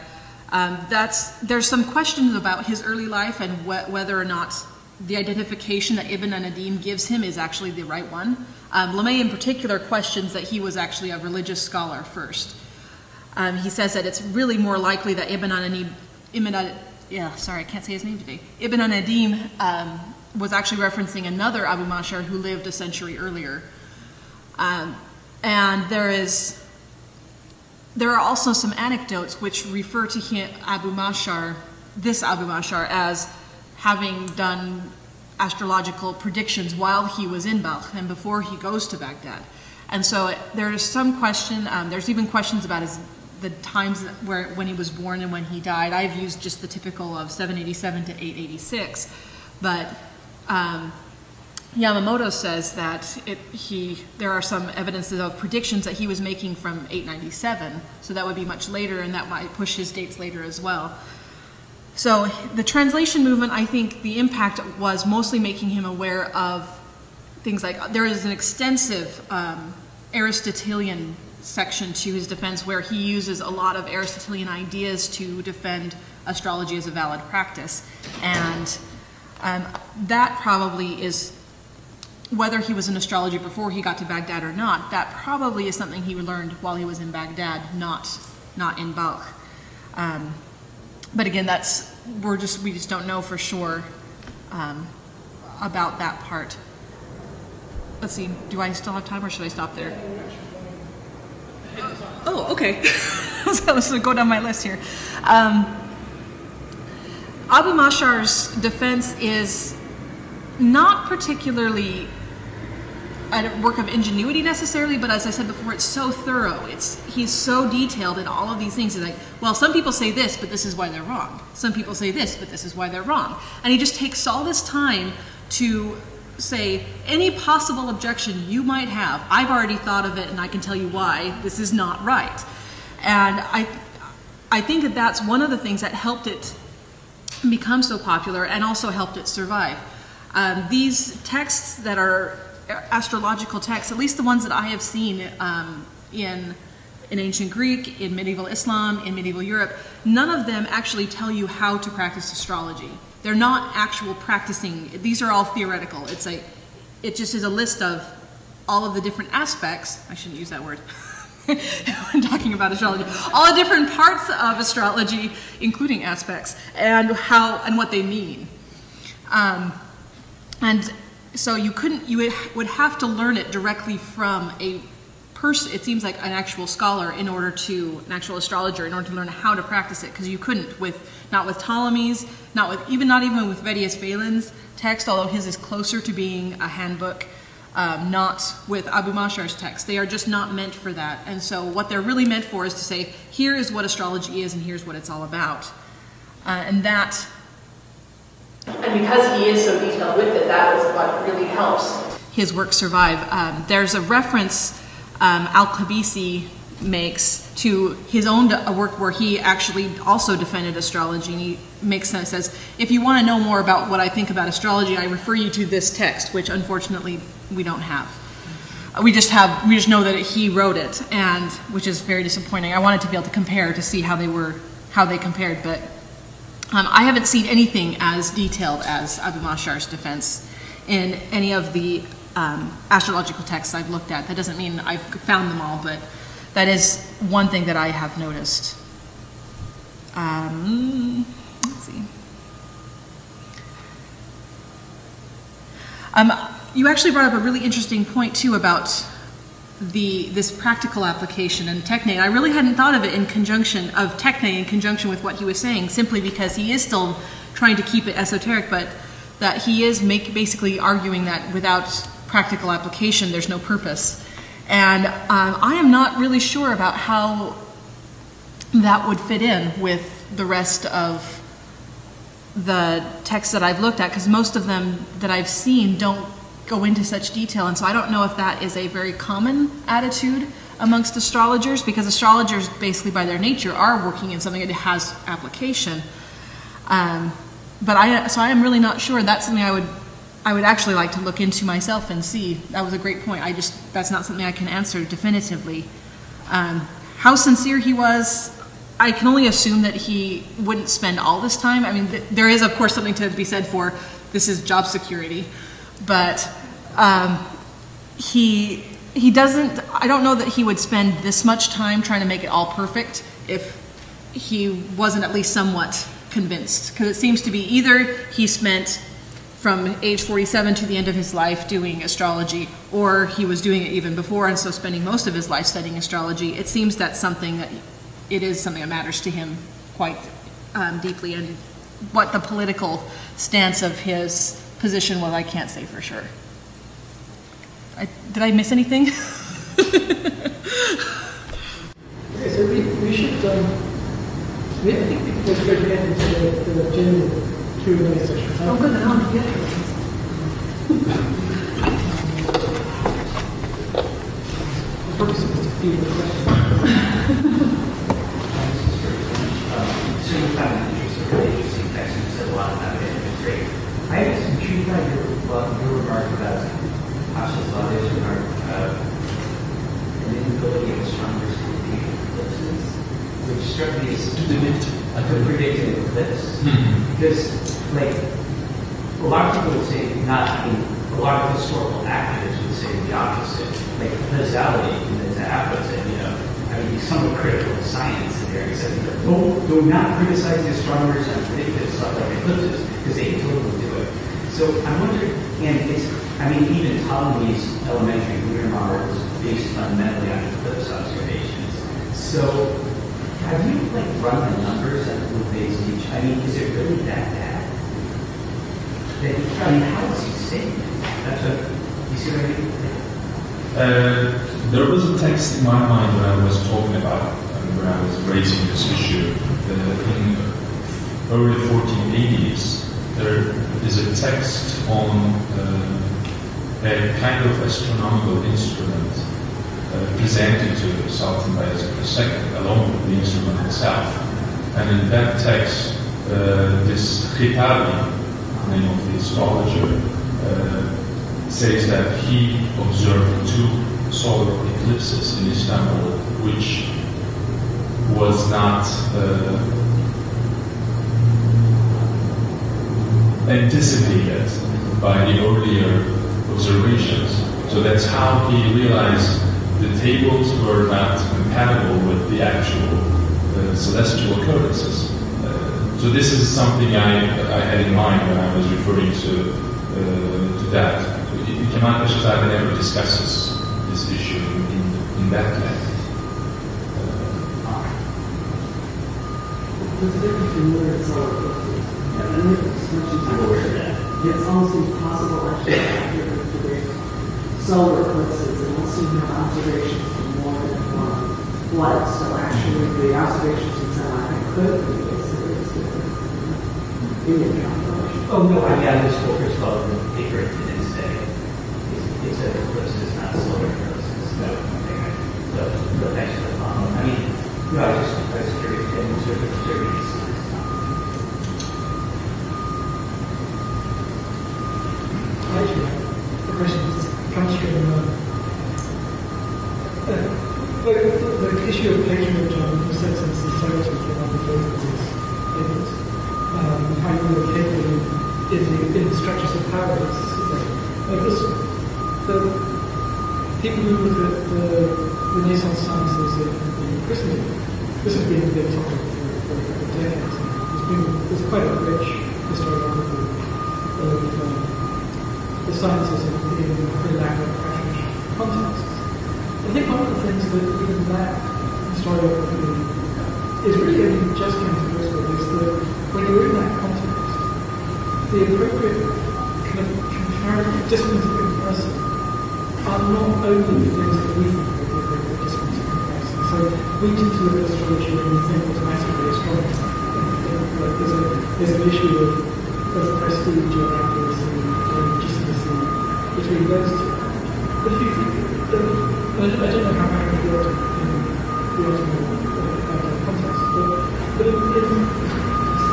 Um, that's, there's some questions about his early life and wh whether or not the identification that Ibn al-Nadim gives him is actually the right one. Um, LeMay in particular questions that he was actually a religious scholar first. Um, he says that it's really more likely that Ibn al-Nadim, al yeah, sorry, I can't say his name today. Ibn al-Nadim um, was actually referencing another Abu Ma'shar who lived a century earlier. Um, and there is, there are also some anecdotes which refer to him, Abu Ma'shar, this Abu Ma'shar, as having done astrological predictions while he was in Balkh and before he goes to Baghdad. And so it, there's some question, um, there's even questions about his, the times where when he was born and when he died. I've used just the typical of seven eighty-seven to eight eighty-six, but um, Yamamoto says that it, he, there are some evidences of predictions that he was making from eight ninety-seven, so that would be much later, and that might push his dates later as well. So the translation movement, I think the impact was mostly making him aware of things like, there is an extensive um, Aristotelian section to his defense where he uses a lot of Aristotelian ideas to defend astrology as a valid practice. And um, that probably is, whether he was in astrology before he got to Baghdad or not, that probably is something he learned while he was in Baghdad, not, not in Balkh. Um, But again, that's, we're just, we just don't know for sure um, about that part. Let's see, do I still have time or should I stop there? Uh, oh, okay. So let's go down my list here. Um, Abu Ma'shar's defense is not particularly a work of ingenuity necessarily, but as I said before, it's so thorough. It's he's so detailed in all of these things. He's like, well, some people say this, but this is why they're wrong. Some people say this, but this is why they're wrong. And he just takes all this time to say any possible objection you might have. I've already thought of it, and I can tell you why this is not right. And I, I think that that's one of the things that helped it become so popular, and also helped it survive. Um, these texts that are astrological texts, at least the ones that I have seen um, in, in ancient Greek, in medieval Islam, in medieval Europe, none of them actually tell you how to practice astrology. They're not actual practicing. These are all theoretical. It's a, it just is a list of all of the different aspects. I shouldn't use that word when talking about astrology. All the different parts of astrology, including aspects, and how and what they mean. Um, and So you couldn't, you would have to learn it directly from a person, it seems like an actual scholar in order to, an actual astrologer in order to learn how to practice it, because you couldn't with, not with Ptolemy's, not with, even not even with Vettius Valen's text, although his is closer to being a handbook, um, not with Abu Ma'shar's text. They are just not meant for that. And so what they're really meant for is to say, here is what astrology is and here's what it's all about. Uh, and that, And because he is so detailed with it, that is what really helps his work survive. Um, there's a reference um, Al-Kabisi makes to his own a work where he actually also defended astrology, and he makes sense, says, if you want to know more about what I think about astrology, I refer you to this text, which unfortunately we don't have. We just have, we just know that he wrote it, and which is very disappointing. I wanted to be able to compare to see how they were, how they compared, but Um, I haven't seen anything as detailed as Abu Ma'shar's defense in any of the um, astrological texts I've looked at. That doesn't mean I've found them all, but that is one thing that I have noticed. Um, let's see. Um, you actually brought up a really interesting point, too, about the this practical application and techne. I really hadn't thought of it in conjunction of techne in conjunction with what he was saying, simply because he is still trying to keep it esoteric, but that he is make, basically arguing that without practical application there's no purpose. And um, I am not really sure about how that would fit in with the rest of the texts that I've looked at, because most of them that I've seen don't go into such detail, and so I don't know if that is a very common attitude amongst astrologers, because astrologers basically by their nature are working in something that has application. Um, but I, so I am really not sure. That's something I would, I would actually like to look into myself and see. That was a great point. I just, that's not something I can answer definitively. Um, how sincere he was, I can only assume that he wouldn't spend all this time. I mean, th there is of course something to be said for, this is job security. But um, he he doesn't, I don't know that he would spend this much time trying to make it all perfect if he wasn't at least somewhat convinced. Because it seems to be either he spent from age forty-seven to the end of his life doing astrology, or he was doing it even before and so spending most of his life studying astrology. It seems that's something that, it is something that matters to him quite um, deeply, and what the political stance of his position, well, I can't say for sure. I, did I miss anything? Okay, so we, we should, um, we have to keep this good hand into the general Q and A session. I'm going to have to get the purpose of this feed the question. So you found an interesting, really interesting text and said a lot about it. I was intrigued by your, your remark about Pasha's Lade's remark of an inability of astronomers to predict eclipses, which struck me as like a predicted eclipse. Mm-hmm. Because, like, a lot of people would say, not I mean, a lot of historical actors would say the opposite. Like, causality and the opposite, you know. I mean, he's somewhat critical of science in there. He said, don't, do not criticize the astronomers on predictive stuff like eclipses, because they totally do it. So I'm wondering, and it's, I mean, even Ptolemy's elementary lunar model was based fundamentally on eclipse observations. So have you, like, run the numbers that would base each? I mean, is it really that bad? That, I mean, how is he saying that? That's what, you see what I mean? Uh, there was a text in my mind when I was talking about, and when I was raising this issue, in early fourteen eighties, there is a text on uh, a kind of astronomical instrument uh, presented to Sultan Bayezid the second, along with the instrument itself. And in that text, uh, this Khitabi, the name of the astrologer, uh, says that he observed two solar eclipses in Istanbul, which was not uh, anticipated by the earlier observations. So that's how he realized the tables were not compatible with the actual uh, celestial occurrences. Uh, so this is something I, I had in mind when I was referring to uh, to that. Kemal Pashtag never discusses this issue in, in that light. Uh, Yeah, I mean, I'm aware of that. Yeah, it's almost impossible actually to accurately predict solar eclipses unless you have observations from more than one light. So actually, the observations in sunlight could be a serious difference in your calculation. Oh no, I got this focus called the paper didn't say it said eclipse is not solar eclipses. That was one thing I thought actually the problem. I mean, no, I just I was curious to answer the curious. The question is Plagiarism. Uh, the, the, the issue of plagiarism in the sense of society and other places is um, how you locate them in, in, in structures of power. Like this, the people who look at the Renaissance sciences in, in Christendom, this has been a big topic for, for a couple of days. There's been there's quite a rich historiography of um, the sciences in the lack of French contexts. I think one of the things that even that historiography is really only just coming to grips with is that when you're in that context, the appropriate kind of comparative distance of comparison are not only the things that we think are the appropriate distance of comparison. So we tend to look at astrology and we think automatically astrology. Like there's, a, there's an issue of, of prestige and accuracy and just between those two. But if you think, um, I, I don't know how many of the autumn context, but, but in, in,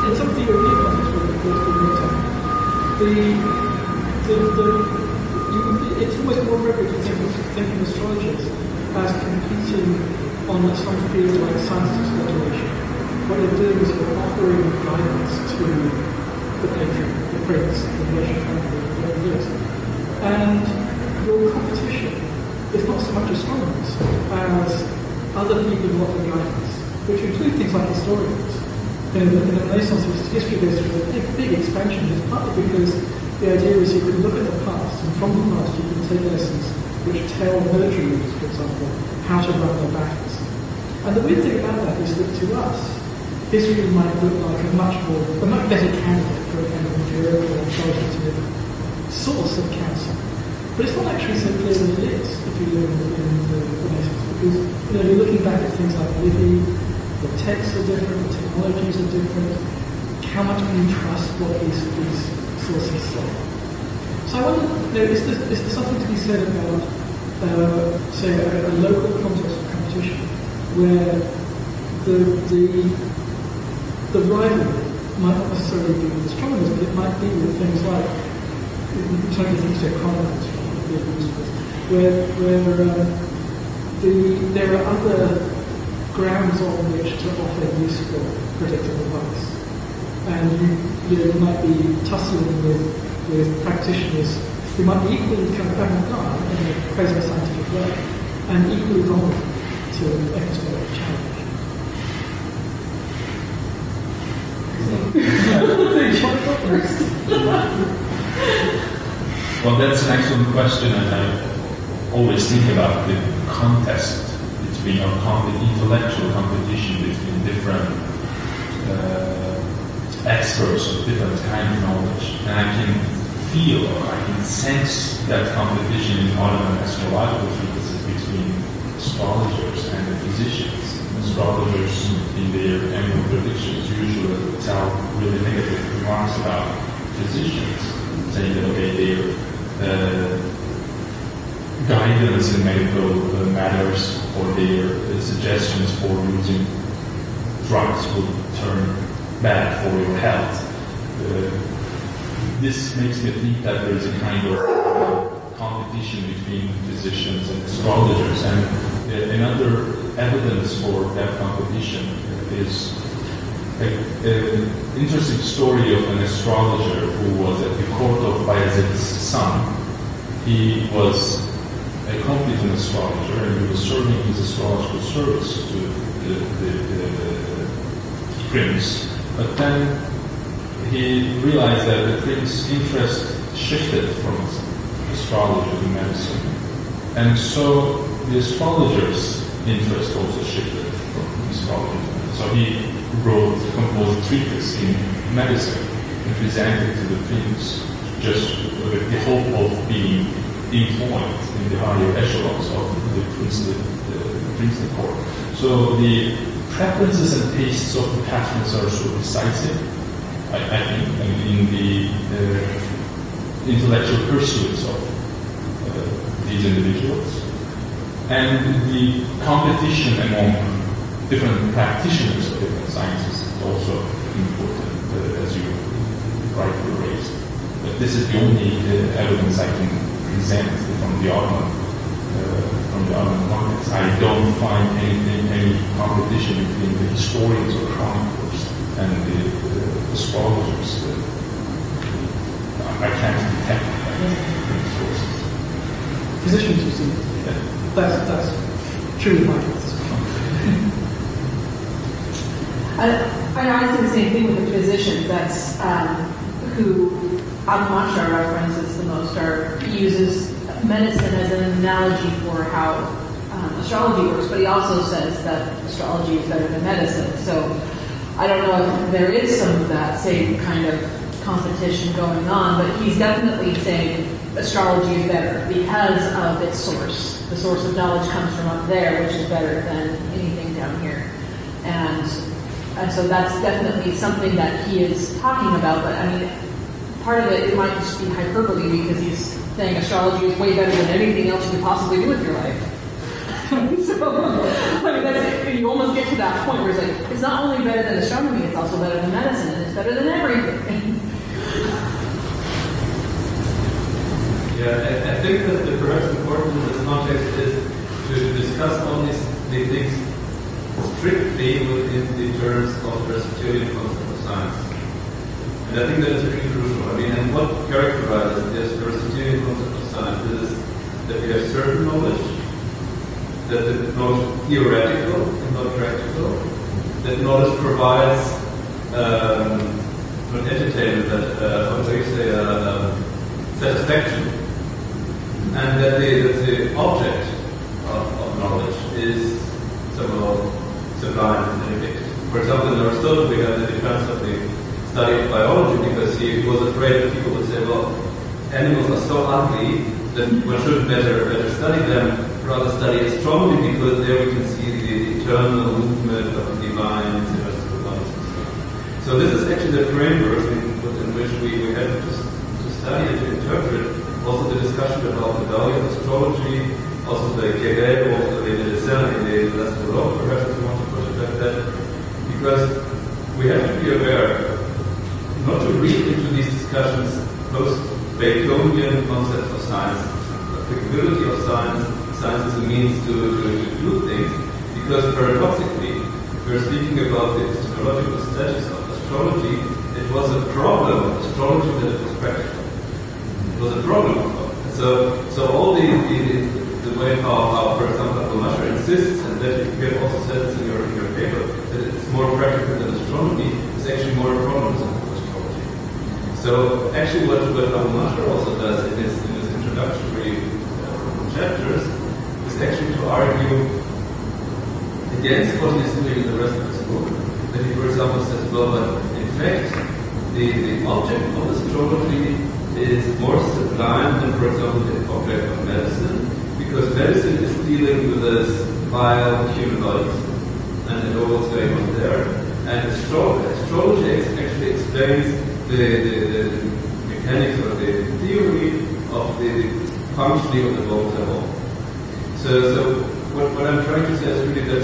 in some of the European contexts where the political military, the, the, the, you, it's always more appropriate to think of astrologers as competing on some field like science exploration. What they're doing is they're offering guidance to the patron, the prince, the nation, the university. And your competition is not so much astronomers as other people who offer guidance, which include things like historians. In the, in the Renaissance history, there's a big, big expansion. It's partly because the idea is you can look at the past, and from the past you can take lessons which tell military leaders, for example, how to run their battles. And the weird thing about that is that to us, history might look like a much more, a much better candidate for a kind of empirical intelligence source of counsel But it's not actually so clear that it is, if you live in the Renaissance, because you know, you're looking back at things like Livy, the texts are different, the technologies are different. How much can you trust what these, these sources say? So I wonder, you know, is, there, is there something to be said about, uh, say, a, a local context of competition, where the, the, the rivalry might not necessarily be with astronomers, but it might be with things like, I'm trying to think of economists, where, where uh, the, there are other grounds on which to offer useful predictive advice. And you, you, know, you might be tussling with, with practitioners who might be equally kind of bang on guard in the crazy scientific way and equally vulnerable to an economic challenge. Well, that's an excellent question, and I always think about the contest between, or the intellectual competition between different uh, experts of different kind of knowledge, and I can feel, or I can sense that competition in modern astrological fields between astrologers and the physicians. Astrologers, in their annual predictions, usually tell really negative remarks about physicians, saying that okay, their uh, guidance in medical uh, matters or their uh, suggestions for using drugs will turn bad for your health. Uh, this makes me think that there is a kind of uh, competition between physicians and astrologers, and uh, another evidence for that competition is an interesting story of an astrologer who was at the court of Bayezid's son. He was a competent astrologer and he was serving his astrological service to the, the, the prince. But then he realized that the prince's interest shifted from astrology to medicine. And so the astrologers interest also shifted from his problem. So he wrote, composed treatises in medicine and presented to the prince just with the hope of being employed in the higher echelons of the princely, the, the princely court. So the preferences and tastes of the patrons are so decisive, I, I think, and in the uh, intellectual pursuits of uh, these individuals. And the competition among different practitioners of different sciences is also important, uh, as you rightly raised. But this is the only uh, evidence I can present from the Ottoman uh, from the Ottoman context. I don't find anything, any competition between the historians or chroniclers and the uh, astrologers. Uh, I can't detect that from the sources. Physicians, you see. That's, that's truly my answer. I, I think the same thing with the physicians. That's um, who Abu Ma'shar references the most, or uses medicine as an analogy for how um, astrology works, but he also says that astrology is better than medicine. So I don't know if there is some of that same kind of competition going on, but he's definitely saying astrology is better because of its source. The source of knowledge comes from up there, which is better than anything down here. And, and so that's definitely something that he is talking about, but I mean, part of it, it might just be hyperbole because he's saying astrology is way better than anything else you could possibly do with your life. So, I mean, that's it. You almost get to that point where it's like, it's not only better than astronomy, it's also better than medicine, and it's better than everything. Yeah, I, I think that the perhaps important in this context is to discuss only the things strictly within the terms of the Aristotelian concept of science. And I think that is really crucial. I mean, and what characterizes this Aristotelian concept of science is that we have certain knowledge, that it is not theoretical and not practical, that knowledge provides, um, not entertainment, but uh, what do you say, uh, satisfaction. And that the, that the object of, of knowledge is somehow sublime and elevated. For example, in Aristotle, we have the defense of the study of biology because he was afraid that people would say, well, animals are so ugly then one should better, better study them, rather study astronomy, because there we can see the eternal movement of the divine. So this is actually the framework in, in which we, we had to, to study and to interpret also the discussion about the value of astrology, also the Kegel, also the Médecin, the L'Astrologue, perhaps we want to project that, because we have to be aware not to read into these discussions those Baconian concepts of science, the applicability of science, science as a means to, to, to do things, because paradoxically, if we're speaking about the epistemological status of astrology, it was a problem of astrology that it was practical. It was a problem of it. So, so all the, the, the way how, how, for example, Abu Ma'shar insists, and that you have also said this in your, in your paper, that it's more practical than astronomy, is actually more a problem than astrology. So actually what, what Abu Ma'shar also does in his, in his introductory uh, chapters is actually to argue against what he's doing in the rest of his book. That he, for example, says, well, but in fact, the, the object of astrology is more sublime than, for example, the object of medicine, because medicine is dealing with this vile human bodies, and it all what's going on there. And astrology, astrology actually explains the, the, the mechanics or the theory of the functioning of the bones at all. So, so what, what I'm trying to say is really that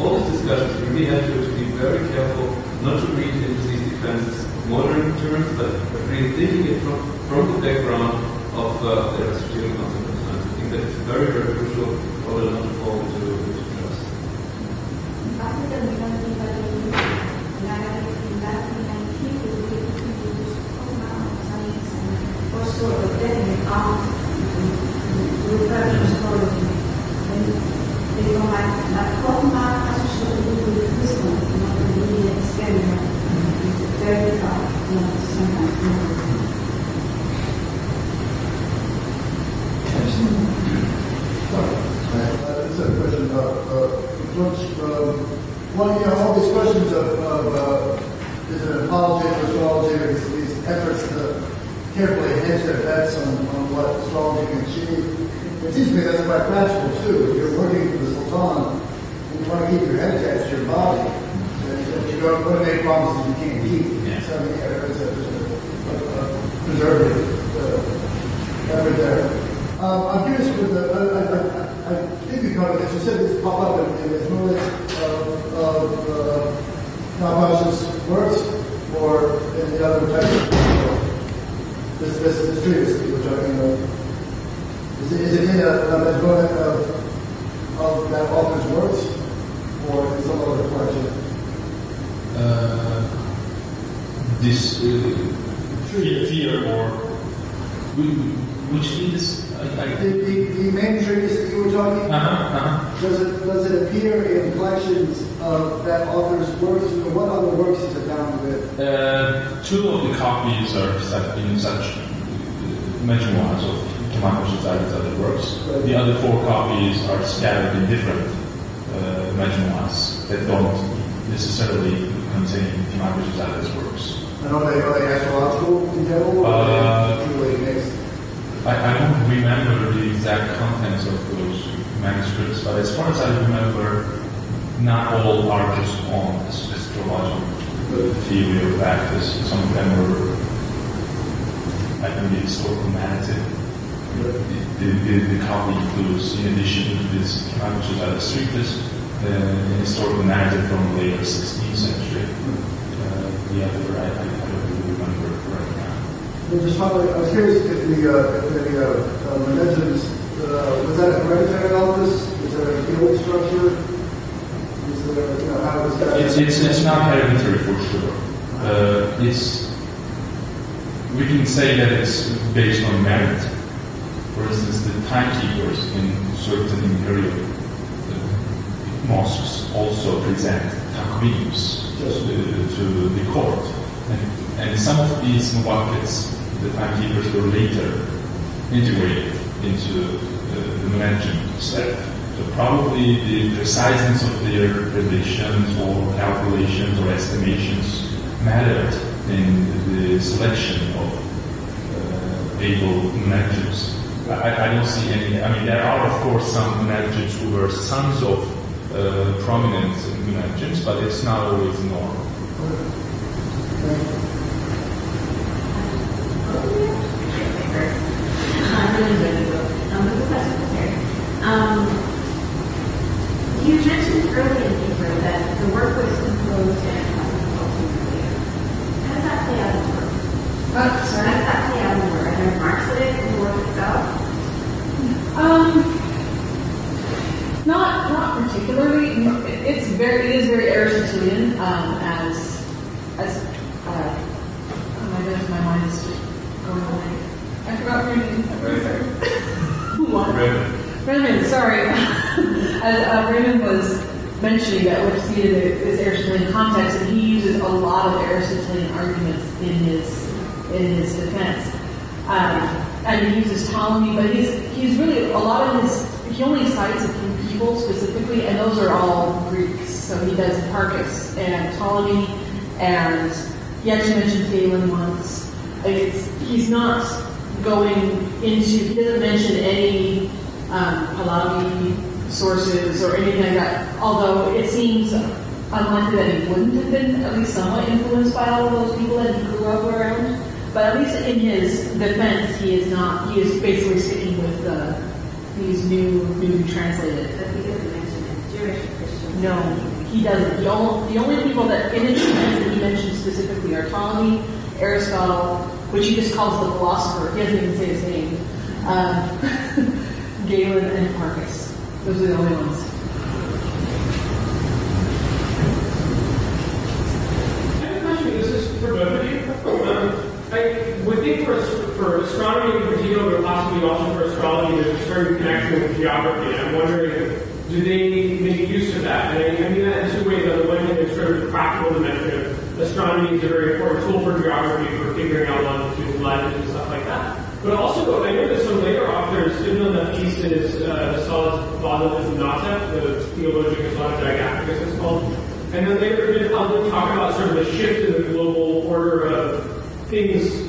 all these discussions we really have to be very careful not to read into these defenses modern terms, but really thinking it from, from the background of uh, the Aristotelian concept of science. I think that it's very, very crucial for us not to fall into trust. After the development of the analysis in Latin and Hebrew, we can use science and also the technique of referring astrology. They don't like that format associated with Christian, not really Islamic. It's very dark, not sometimes normal. I just had a question about which, um, one, you know, all these questions of, of uh, is it an apology for astrology, or is these efforts to carefully hedge their bets on, on what astrology can achieve. It seems to me that's quite practical, too. If you're working for the Sultan, and you want to keep your head attached to your body, and you don't put any promises you can't keep. Yeah. So I mean, it's a, a, a preservative uh, effort there. Um, I'm curious, with the, I, I, I, I think you covered this. You said this pop up in his knowledge of, of uh, Naqash's works, or in the other type of this, this, this treatise that you were talking about. Is it, is it in a, a metaphoric of, of that author's words, or in some other part of it? Uh, this uh, treatise here, or which treatise? I, I, the, the, the main treatise that you were talking about, uh-huh, uh-huh. Does it does it appear in collections of that author's works, or what other works is it bound with? Uh, two of the copies are such, in such memoirs of other works. The other four copies are scattered in different uh, majmuas that don't necessarily contain Imam Ghazali's works. And are they are they astrological in general? Uh, I, I don't remember the exact contents of those manuscripts, but as far as I remember, not all are just on astrological theory or practice. Some of them were, I think, historical narrative. The, the, the, the copy includes, in addition to this Imam al treatise, uh, an historical narrative from the later sixteenth century. Uh, the other, I, I don't remember right now. Well, just probably, I was curious if the uh, if the uh, uh, Munajim's, uh, was that a hereditary elvis? Is there a field structure? Is there, you know, how is that? It's, it's, it's not hereditary for sure. Uh, it's, we can say that it's based on merit. For instance, the timekeepers in certain imperial uh, mosques also present taqwims to, to the court. And, and some of these muwakkits, the timekeepers, were later integrated into uh, the Munajim step. So probably the preciseness of their relations or calculations or estimations mattered in the selection of uh, able Munajims. I, I don't see any. I mean, there are, of course, some Munajims who were sons of uh, prominent Munajims, but it's not always normal. Um, you mentioned earlier in the paper that the work was composed and how does that play out in work? Oh, sorry. How does that play out in work? Are there marks of it in the work itself? Um, not not particularly. It's very it is very Aristotelian um, as as uh, oh my goodness, my mind is just going away. I forgot your name. I'm sorry. What? Raymond, sorry. As uh, Raymond was mentioning that what's needed is Aristotelian context, and he uses a lot of Aristotelian arguments in his in his defense. Um, and he uses Ptolemy, but he's he's really a lot of his he only cites a few people specifically, and those are all Greeks. So he does Hipparchus and Ptolemy, and he actually mentions Galen once. Like it's, he's not going into he doesn't mention any Um, Pahlavi sources or anything like that, although it seems unlikely that he wouldn't have been at least somewhat influenced by all of those people that he grew up around. But at least in his defense, he is not, he is basically sticking with uh, these new, new translated. But he doesn't mention Jewish Christians. No, he doesn't. The only, the only people that in his defense that he mentions specifically are Ptolemy, Aristotle, which he just calls the philosopher. He doesn't even say his name. Um, Galen and Hipparchus. Those are the only ones. I have a question. This is for both of you. Um, I would think for, for astronomy in particular, but possibly also for astrology, there's a certain connection with geography. And I'm wondering, if, do they make use of that? And I mean that in two ways. On the one hand, there's sort of the practical dimension. Astronomy is a very important tool for geography, for figuring out longitude, latitude, and stuff like that. But also, I know that some later authors didn't know that piece is uh, Salad's Fadl ibn Marwan, the theologian Islamic didactic, as it's called. And then later Ibn al-Nadim talk about sort of a shift in the global order of things,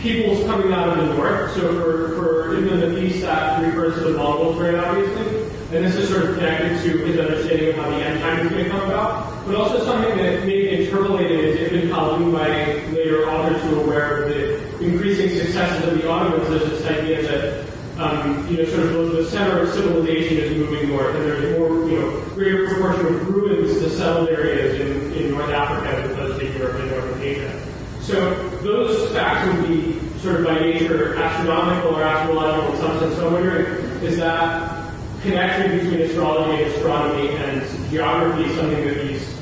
peoples coming out of the north. So for, for Ibn al-Nadim, that refers to the Mongols very obviously. And this is sort of connected to his understanding of how the end times may come about. But also something that may be interpolated is Ibn Khaldun by later authors who are aware of the increasing successes of the Ottomans, there's this idea that um, you know, sort of the center of civilization is moving north, and there's more, you know, greater proportion of ruins to settled areas in, in North Africa as opposed to Europe and North Asia. So those facts would be sort of by nature astronomical or astrological in some sense. So I'm wondering, is that connection between astrology and astronomy and geography something that these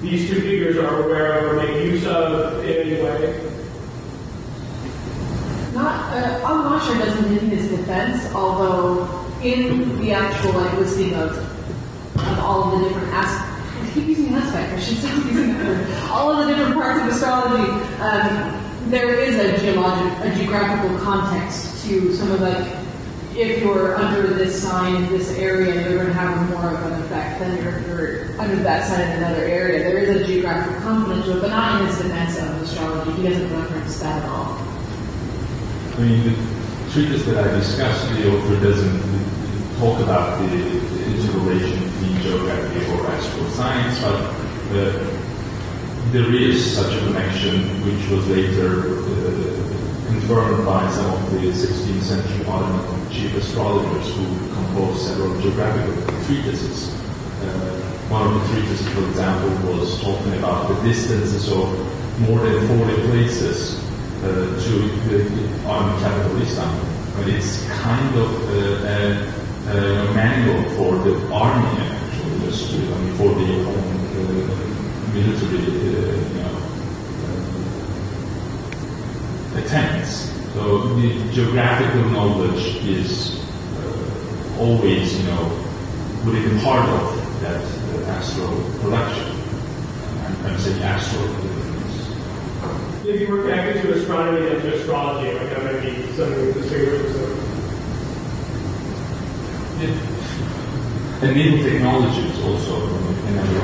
these two figures are aware of or make use of in any way? Not, uh, Abu Ma'shar doesn't in his defense, although in the actual like listing of, of all of the different aspects, I keep using aspect, I should stop using that word, all of the different parts of astrology, um, there is a geologic, a geographical context to some of like, if you're under this sign, this area, you're going to have more of an effect than if you're under that sign in another area. There is a geographical component to it, but not in his defense of astrology. He doesn't reference that at all. I mean, the treatise that I discussed, the author doesn't talk about the, the interrelation between geography or astral science, but uh, there is such a connection, which was later uh, confirmed by some of the sixteenth century Ottoman chief astrologers who composed several geographical treatises. Uh, one of the treatises, for example, was talking about the distances of more than forty places Uh, to on capital Istanbul, but it's kind of uh, a, a manual for the army actually, just to, I mean, for the own uh, military, uh, you know, uh, attempts. So the geographical knowledge is uh, always, you know, within part of that uh, astral production. I'm, I'm saying astral. If you were connected to astronomy and to astrology, like that might be something distinguished. Yeah. And naval technology is also another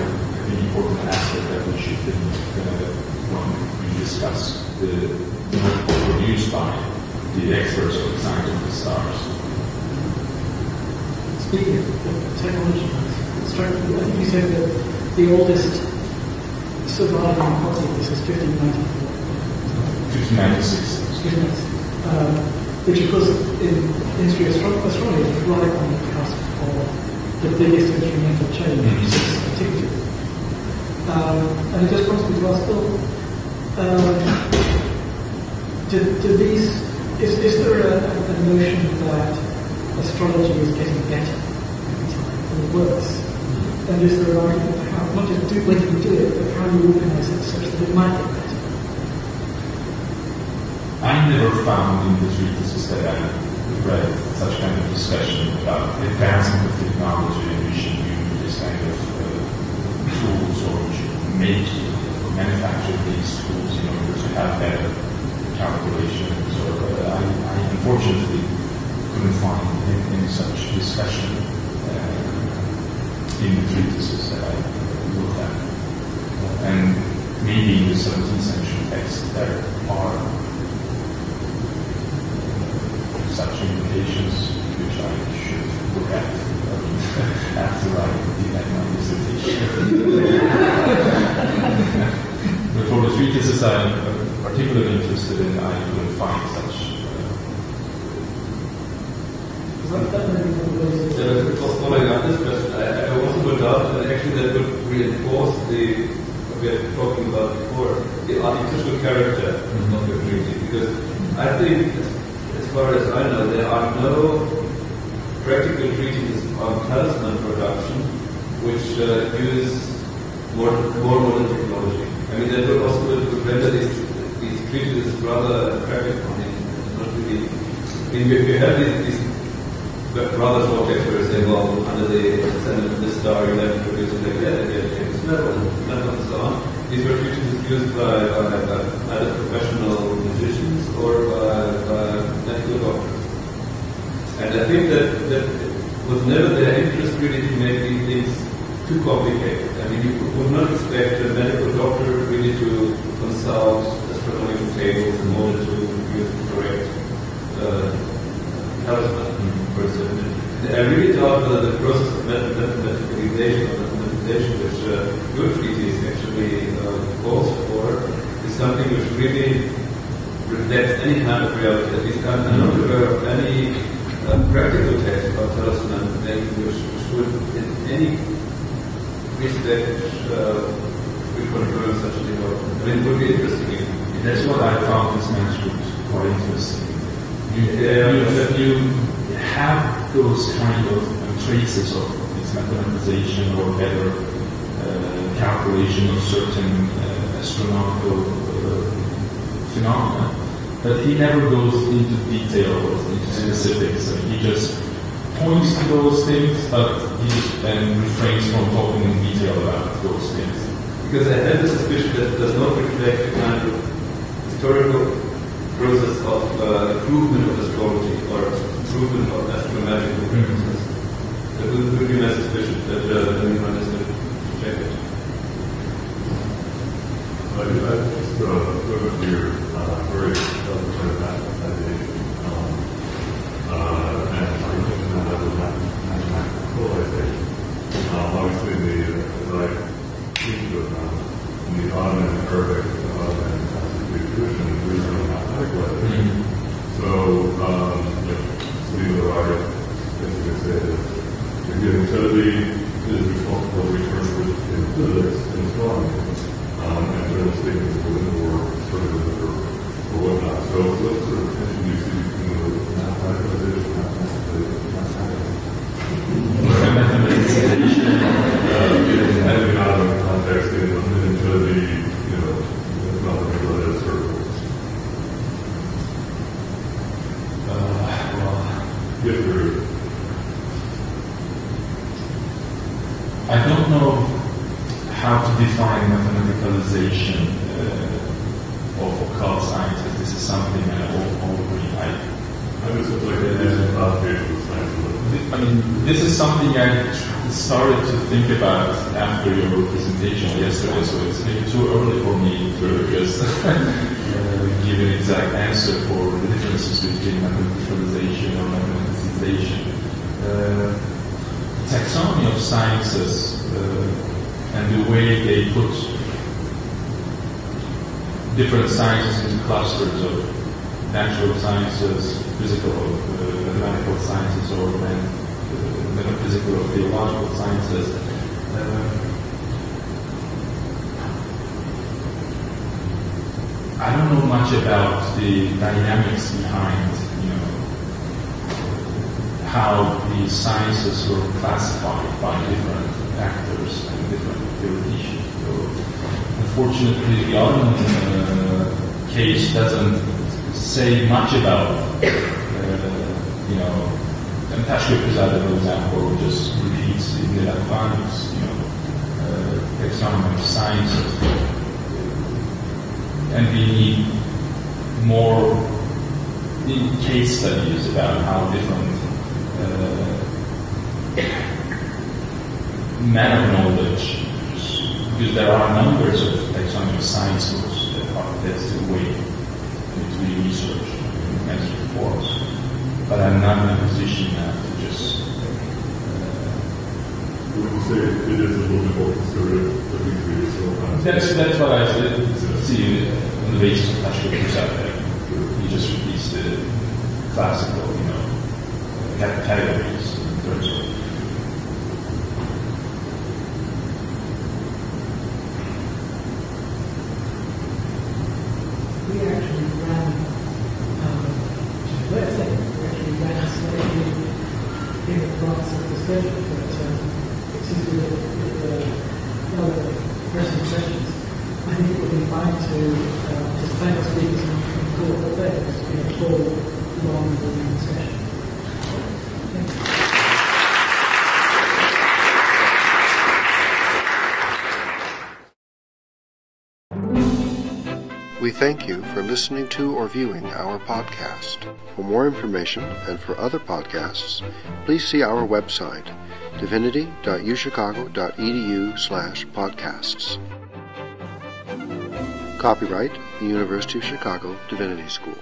important aspect that we should think uh, when we discuss the, the produced by the experts or the scientists of the stars. Speaking of technology, let's start with, I think you said that the oldest surviving hypothesis is fifteen ninety-four. fifteen ninety-six. Um, which, of course, in history of astronomy is right on the cusp of the biggest instrumental change in particular. Um, and it just wants me to ask, well, Do, do these, is, is there a, a notion that astrology is getting better and worse? And is there an argument for how, not just do what you do it, but how you organize it such that it might get better? I never found in the treatises that I read such kind of discussion about advancement of technology and we should use this kind of uh, tools, or we should make, or manufacture these tools in order to have better calculations, or uh, I, I unfortunately couldn't find any such discussion uh, in the treatises that I looked at. And maybe in the seventeenth century texts there are such indications which I should look at after I did my dissertation. But for the treatises I particularly interested in, I couldn't find such. Uh, it was following up this question. I, I also would doubt that actually that would reinforce the what we are talking about before, the artificial character mm-hmm. of your treaty. Because I think, as far as I know, there are no practical treaties on talisman production which uh, use more, more modern technology. I mean, that would also render these treated as rather attractive on it. Not really. I mean, if you have these, these rather short texts where you say, well, under the ascendant of this star, you have to produce it like that, and you have to take this level, and so on. These were treated used by, by, by either professional musicians or by, by medical doctors. And I think that, that was never their interest really to make these things too complicated. I mean, you would not expect a medical doctor really to consult astronomical tables in order to use the correct talisman for a certain thing. I really doubt that the process of mathematicalization, or mathematization, which uh, good treaties actually uh, calls for, is something which really reflects any kind of reality. At least I'm not aware of any uh, practical text about talisman making which would, in any respect, uh, would confirm such a development. I mean, it would be interesting. That's what I found this manuscript quite interesting. You, uh, you, you have those kind of um, traces of this mathematization or better uh, calculation of certain uh, astronomical uh, phenomena, but he never goes into detail or into specifics. I mean, he just points to those things, but he then refrains from talking in detail about those things. Because I have the suspicion that it does not reflect the kind of historical process of uh, improvement of astrology or improvement of astronomical practices. Mm-hmm. That would, would be my suspicion that uh, anyone has to check it. I just go over to your very self-centered mathematization. And I think that that was mathematicalization. Uh, obviously, the, as I teach about, the Ottoman and Arabic, the Ottoman and original mathematical edition. So, um, like, Steve O'Reilly basically said that you're giving Teri is responsible for research in physics and astronomy, um, and general statements within the world, sort of, or, or whatnot. So, what sort of tension do you see between the mathematicalization and mathematicalization? Uh, and out of context, and into the, you know, mathematical edition. I don't know how to define mathematicalization uh, of occult sciences. This is something I already I. I mean, this is something I sorry to think about after your presentation yesterday, so it's maybe too early for me to just uh, give an exact answer for the differences between mathematization or mathematization. Uh, the taxonomy of sciences uh, and the way they put different sciences into clusters of natural sciences, physical, uh, mathematical sciences, or man. metaphysical or theological sciences. Uh, I don't know much about the dynamics behind, you know, how these sciences were classified by different actors and different theoreticians. So, unfortunately, the Ottoman uh, case doesn't say much about, uh, you know, and Tashkir Pizadeh, for example, just repeats Ibn al-Nadim, you know, uh, taxonomy of sciences. And we need more case studies about how different uh, manner of knowledge, because there are numbers of taxonomy of science books that are that's the way to be researched as it was. But I'm not in a position now to just. Uh, you would say it is a little bit more conservative than we do, so. That's, that's what I said. Yeah. See, on the basis of Tashkir Pizadeh, he just repeats the classical, you know, categories in terms of. We thank you for listening to or viewing our podcast. For more information and for other podcasts, please see our website, divinity dot u chicago dot e d u slash podcasts. Copyright, the University of Chicago Divinity School.